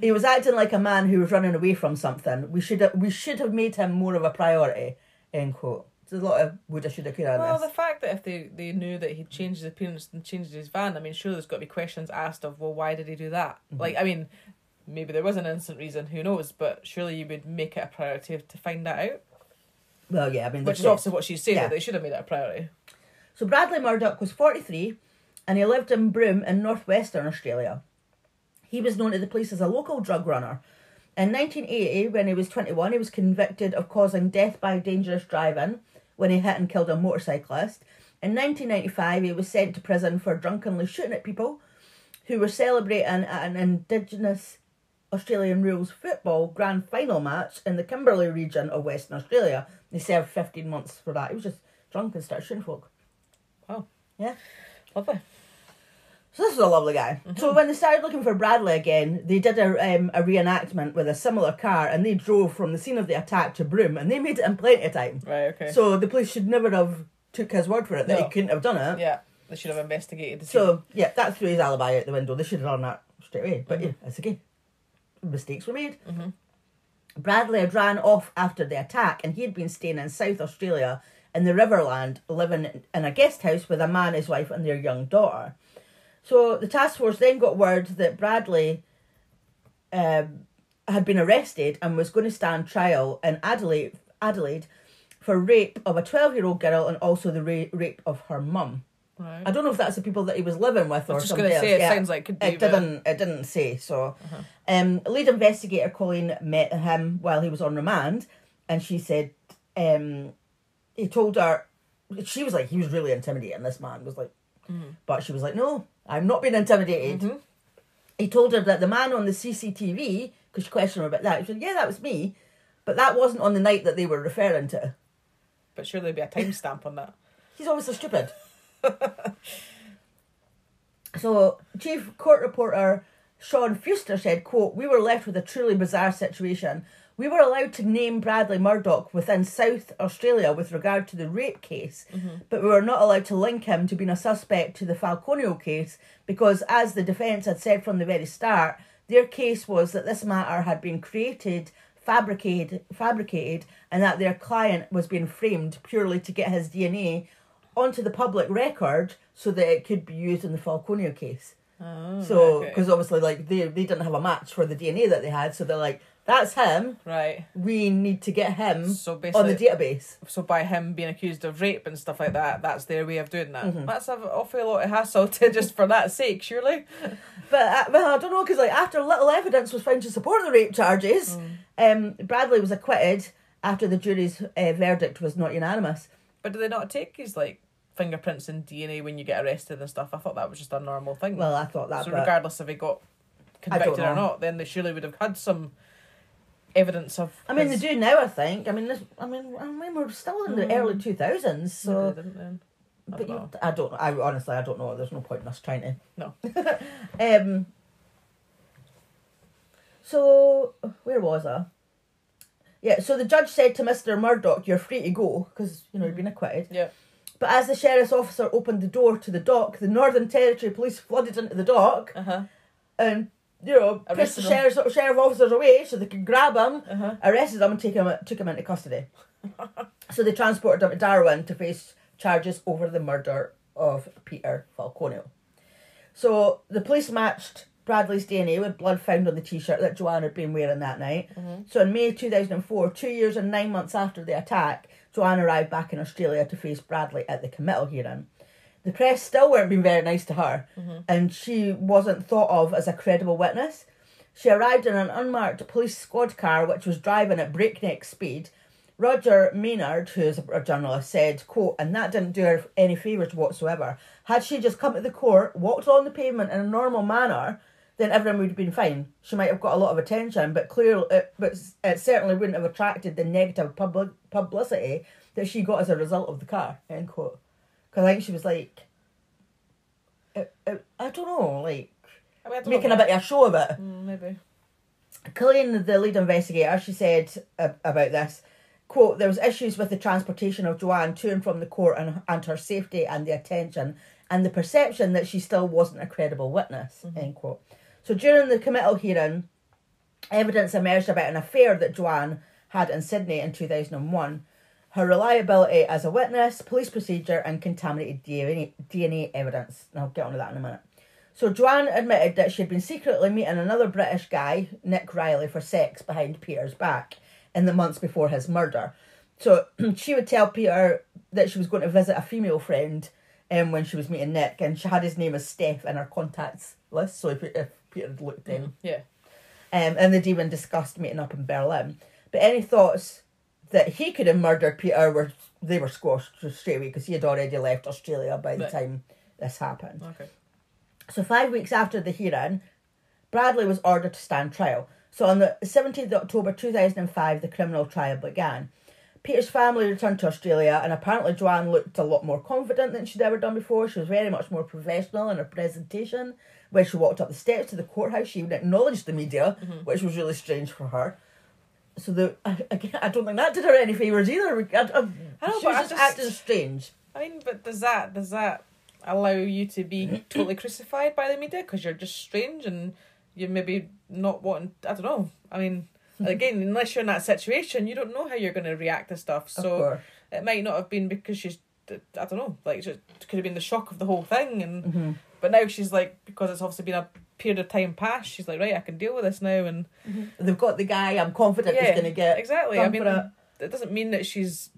"He was acting like a man who was running away from something. We should have made him more of a priority," end quote. There's a lot of woulda, shoulda, coulda on this. Well, the fact that if they knew that he'd changed his appearance and changed his van, I mean, sure, there's got to be questions asked of, well, why did he do that? Mm-hmm. Like, I mean, maybe there was an innocent reason, who knows, but surely you would make it a priority to find that out. Well, yeah, I mean... Which is obviously what she's saying, yeah, that they should have made it a priority. So Bradley Murdoch was 43 and he lived in Broome in northwestern Australia. He was known to the police as a local drug runner. In 1980, when he was 21, he was convicted of causing death by dangerous driving, when he hit and killed a motorcyclist. In 1995, he was sent to prison for drunkenly shooting at people who were celebrating an Indigenous Australian rules football grand final match in the Kimberley region of Western Australia. He served 15 months for that. He was just drunk and started shooting folk. Wow. Yeah. Lovely. So this is a lovely guy. Mm-hmm. So when they started looking for Bradley again, they did a reenactment with a similar car, and they drove from the scene of the attack to Broome, and they made it in plenty of time. Right, okay. So the police should never have took his word for it that he couldn't have done it. Yeah, they should have investigated the scene. So, yeah, that threw his alibi out the window. They should have done that straight away. But yeah, that's okay. Mistakes were made. Mm-hmm. Bradley had ran off after the attack, and he had been staying in South Australia in the Riverland, living in a guest house with a man, his wife, and their young daughter. So the task force then got word that Bradley had been arrested and was going to stand trial in Adelaide for rape of a 12-year-old girl and also the rape of her mum. Right. I don't know if that's the people that he was living with or somebody else. I was just going to say, it sounds like it could be. It didn't say, so. Uh-huh. Lead investigator Colleen met him while he was on remand, and she said, he told her, she was like, he was really intimidating, this man was like, but she was like, no, I'm not being intimidated. Mm-hmm. He told her that the man on the CCTV, because she questioned her about that, she said, yeah, that was me, but that wasn't on the night that they were referring to. But surely there'd be a timestamp on that. He's obviously stupid. So Chief Court Reporter Sean Fuster said, quote, "We were left with a truly bizarre situation. We were allowed to name Bradley Murdoch within South Australia with regard to the rape case, but we were not allowed to link him to being a suspect to the Falconio case because, as the defence had said from the very start, their case was that this matter had been created, fabricated, and that their client was being framed purely to get his DNA onto the public record so that it could be used in the Falconio case." Oh, so, because obviously, like, they didn't have a match for the DNA that they had, so they're like, that's him. Right. We need to get him on the database. So by him being accused of rape and stuff like that, that's their way of doing that. Mm-hmm. That's an awful lot of hassle to just for that sake, surely. But well, I don't know, because like after little evidence was found to support the rape charges, Bradley was acquitted after the jury's verdict was not unanimous. But do they not take his like fingerprints and DNA when you get arrested and stuff? I thought that was just a normal thing. Well, I thought that. So regardless if he got convicted or not, then they surely would have had some evidence of. I mean, they do now. I think. I mean, we're still in the early 2000s. So, they didn't then. I don't know. There's no point in us trying to. No. So where was I? Yeah. So the judge said to Mr. Murdoch, "You're free to go," because you know he'd been acquitted. Yeah. But as the sheriff's officer opened the door to the dock, the Northern Territory police flooded into the dock, and, you know, pushed the sheriff officers away so they could grab him, arrested him and took him into custody. So they transported him to Darwin to face charges over the murder of Peter Falconio. So the police matched Bradley's DNA with blood found on the T-shirt that Joanne had been wearing that night. Mm-hmm. So in May 2004, 2 years and 9 months after the attack, Joanne arrived back in Australia to face Bradley at the committal hearing. The press still weren't being very nice to her, and she wasn't thought of as a credible witness. She arrived in an unmarked police squad car, which was driving at breakneck speed. Roger Maynard, who's a journalist, said, quote, "And that didn't do her any favours whatsoever. Had she just come to the court, walked on the pavement in a normal manner, then everyone would have been fine. She might have got a lot of attention, but clearly, it certainly wouldn't have attracted the negative publicity that she got as a result of the car," end quote. Because I think she was like, I don't know, like, making a bit of a show of it. Maybe. Colleen, the lead investigator, she said about this, quote, there was issues with the transportation of Joanne to and from the court and her safety and the attention and the perception that she still wasn't a credible witness, end quote. So during the committal hearing, evidence emerged about an affair that Joanne had in Sydney in 2001, her reliability as a witness, police procedure and contaminated DNA evidence. And I'll get on to that in a minute. So Joanne admitted that she'd been secretly meeting another British guy, Nick Riley, for sex behind Peter's back in the months before his murder. So she would tell Peter that she was going to visit a female friend when she was meeting Nick, and she had his name as Steph in her contacts list, so if Peter had looked in. And they'd even discussed meeting up in Berlin. But any thoughts that he could have murdered Peter, they were squashed straight away because he had already left Australia by the time this happened. Okay. So 5 weeks after the hearing, Bradley was ordered to stand trial. So on the 17th of October 2005, the criminal trial began. Peter's family returned to Australia, and apparently Joanne looked a lot more confident than she'd ever done before. She was very much more professional in her presentation. When she walked up the steps to the courthouse, she even acknowledged the media, which was really strange for her. So I don't think that did her any favours either. She was just acting strange. I mean, but does that allow you to be totally crucified by the media because you're just strange and you're maybe not wanting... I don't know. I mean, again, unless you're in that situation, you don't know how you're going to react to stuff. So it might not have been because she's... I don't know. Like, it could have been the shock of the whole thing. And But now she's like, because it's obviously been a period of time past, she's like, right, I can deal with this now. And they've got the guy I'm confident he's going to get. Exactly. I mean, it doesn't mean that she's,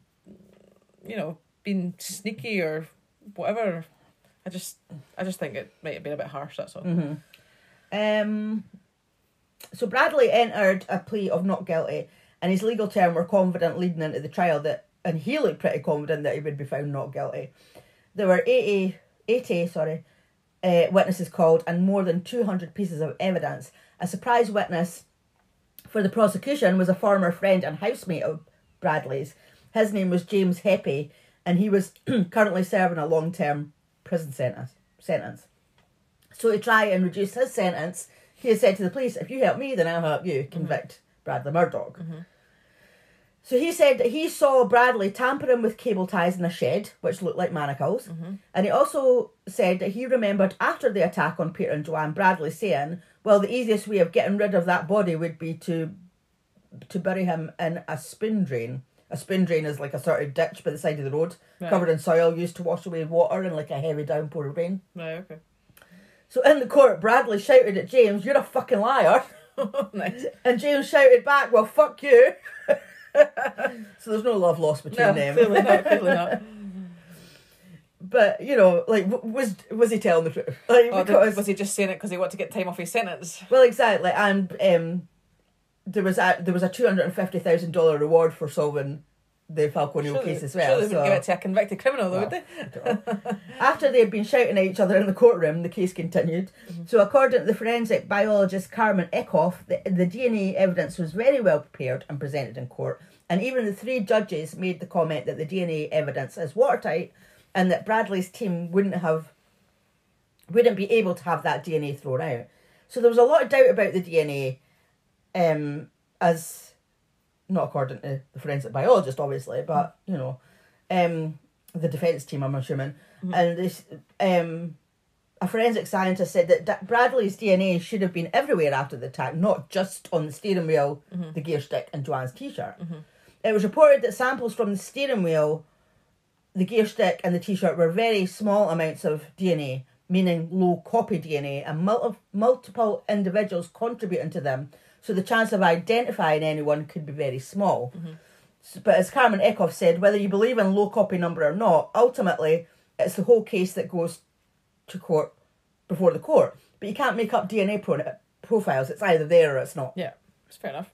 you know, been sneaky or whatever. I just think it might have been a bit harsh, that's all. So Bradley entered a plea of not guilty, and his legal team were confident leading into the trial and he looked pretty confident that he would be found not guilty. There were 80 witnesses called and more than 200 pieces of evidence. A surprise witness for the prosecution was a former friend and housemate of Bradley's. His name was James Heppey, and he was currently serving a long-term prison sentence. So to try and reduce his sentence, he had said to the police, if you help me, then I'll help you convict Bradley Murdoch. So he said that he saw Bradley tampering with cable ties in a shed, which looked like manacles. And he also said that he remembered after the attack on Peter and Joanne, Bradley saying, well, the easiest way of getting rid of that body would be to bury him in a spin drain. A spin drain is like a sort of ditch by the side of the road, covered in soil, used to wash away water in like a heavy downpour of rain. Right, okay. So in the court, Bradley shouted at James, "You're a fucking liar." Nice. And James shouted back, "Well, fuck you." So there's no love lost between them. Clearly not. But, you know, like, was he telling the truth? Like, was he just saying it because he wanted to get time off his sentence? Well, exactly. And there was a $250,000 reward for solving the Falconio case as well. Surely they wouldn't give it to a convicted criminal, though, would they? After they had been shouting at each other in the courtroom, the case continued. So according to the forensic biologist Carmen Eckhoff, the DNA evidence was very well prepared and presented in court, and even the three judges made the comment that the DNA evidence is watertight and that Bradley's team wouldn't be able to have that DNA thrown out. So there was a lot of doubt about the DNA, as not according to the forensic biologist, obviously, but, you know, the defence team, I'm assuming. And this, a forensic scientist said that Bradley's DNA should have been everywhere after the attack, not just on the steering wheel, the gear stick and Joanne's T-shirt. It was reported that samples from the steering wheel, the gear stick and the T-shirt were very small amounts of DNA, meaning low copy DNA, and multiple individuals contributing to them. So the chance of identifying anyone could be very small. But as Carmen Eckhoff said, whether you believe in low copy number or not, ultimately it's the whole case that goes to court before the court. But you can't make up DNA profiles. It's either there or it's not. Yeah, it's fair enough.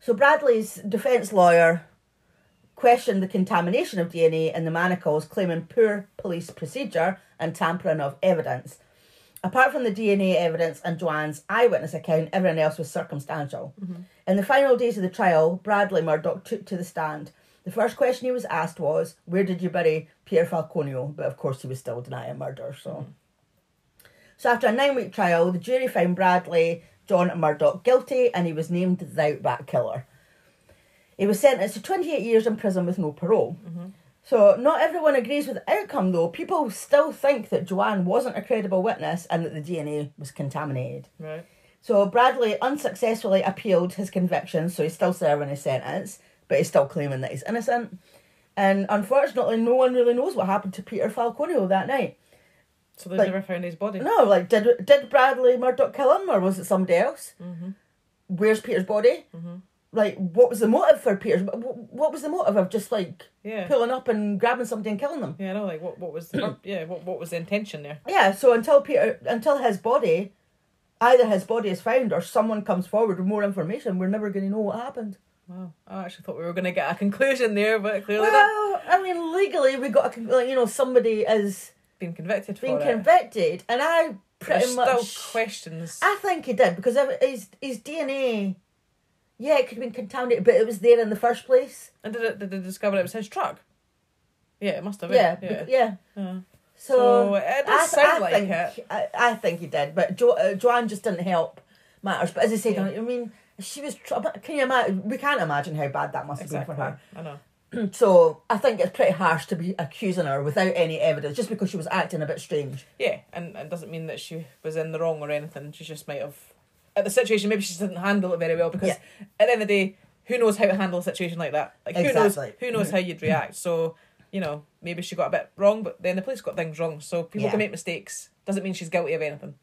So Bradley's defence lawyer questioned the contamination of DNA in the manacles, claiming poor police procedure and tampering of evidence. Apart from the DNA evidence and Joanne's eyewitness account, everyone else was circumstantial. In the final days of the trial, Bradley Murdoch took to the stand The first question he was asked was, where did you bury Peter Falconio? But of course he was still denying murder, so... Mm. So after a 9-week trial, the jury found Bradley, John and Murdoch guilty, and he was named the Outback Killer. He was sentenced to 28 years in prison with no parole. Mm-hmm. So not everyone agrees with the outcome, though. People still think that Joanne wasn't a credible witness and that the DNA was contaminated. Right. So Bradley unsuccessfully appealed his conviction, so he's still serving his sentence, but he's still claiming that he's innocent. And unfortunately, no one really knows what happened to Peter Falconio that night. So they never found his body? No, like, did Bradley Murdoch kill him, or was it somebody else? Mm-hmm. Where's Peter's body? Mm-hmm. Like, what was the motive for Peter's... What was the motive of just, like, pulling up and grabbing somebody and killing them? Yeah, I know, like, what was the... yeah, what was the intention there? Yeah, so until his body... Either his body is found or someone comes forward with more information, we're never going to know what happened. Wow. I actually thought we were going to get a conclusion there, but clearly not. Well, I mean, legally, we got a... Like, you know, somebody is... Been convicted for it. Been convicted, and I pretty much... There's still questions. I think he did, because his DNA... Yeah, it could have been contaminated, but it was there in the first place. And did they discover it was his truck? Yeah, it must have been. Yeah. So it does sound like it. I think he did, but Joanne just didn't help matters. But as I said, I mean, she was... Can you imagine? We can't imagine how bad that must have been for her. I know. So I think it's pretty harsh to be accusing her without any evidence, just because she was acting a bit strange. Yeah, and it doesn't mean that she was in the wrong or anything. She just might have... At the situation, maybe she just didn't handle it very well, because at the end of the day, who knows how to handle a situation like that? Like, who knows how you'd react? So, you know, maybe she got a bit wrong, but then the police got things wrong. So people can make mistakes. Doesn't mean she's guilty of anything.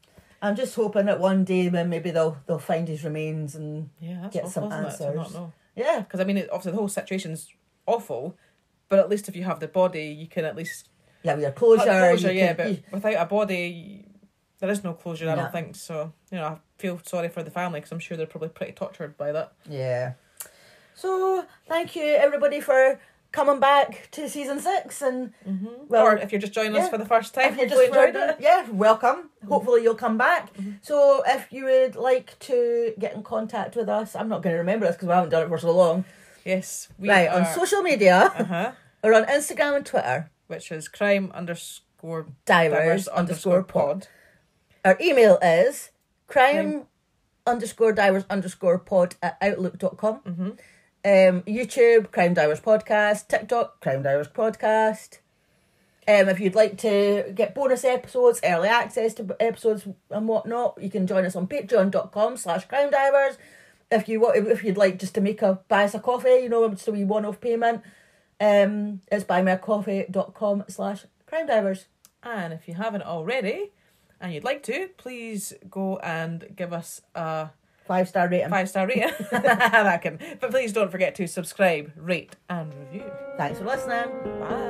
I'm just hoping that one day when maybe they'll find his remains and get some answers. Not know. Yeah, because I mean, obviously the whole situation's awful, but at least if you have the body, you can at least... Yeah, with your closure. But without a body... There is no closure, I don't think. So, you know, I feel sorry for the family, because I'm sure they're probably pretty tortured by that. Yeah. So, thank you, everybody, for coming back to season 6. And well, or if you're just joining us for the first time, hopefully you enjoyed it. Yeah, welcome. Hopefully you'll come back. So, if you would like to get in contact with us, I'm not going to remember this because we haven't done it for so long. Yes. We are on social media, or on Instagram and Twitter. Which is crime_divers_pod. Our email is crime_divers_pod@outlook.com. YouTube, Crime Divers Podcast. TikTok, Crime Divers Podcast. If you'd like to get bonus episodes, early access to episodes and whatnot, you can join us on patreon.com/crimedivers. If you'd like just to buy us a coffee, you know, just a wee one-off payment, it's buymeacoffee.com/crimedivers. And if you haven't already... and you'd like to, please go and give us a 5-star rating. 5-star rating. But please don't forget to subscribe, rate and review. Thanks for listening. Bye.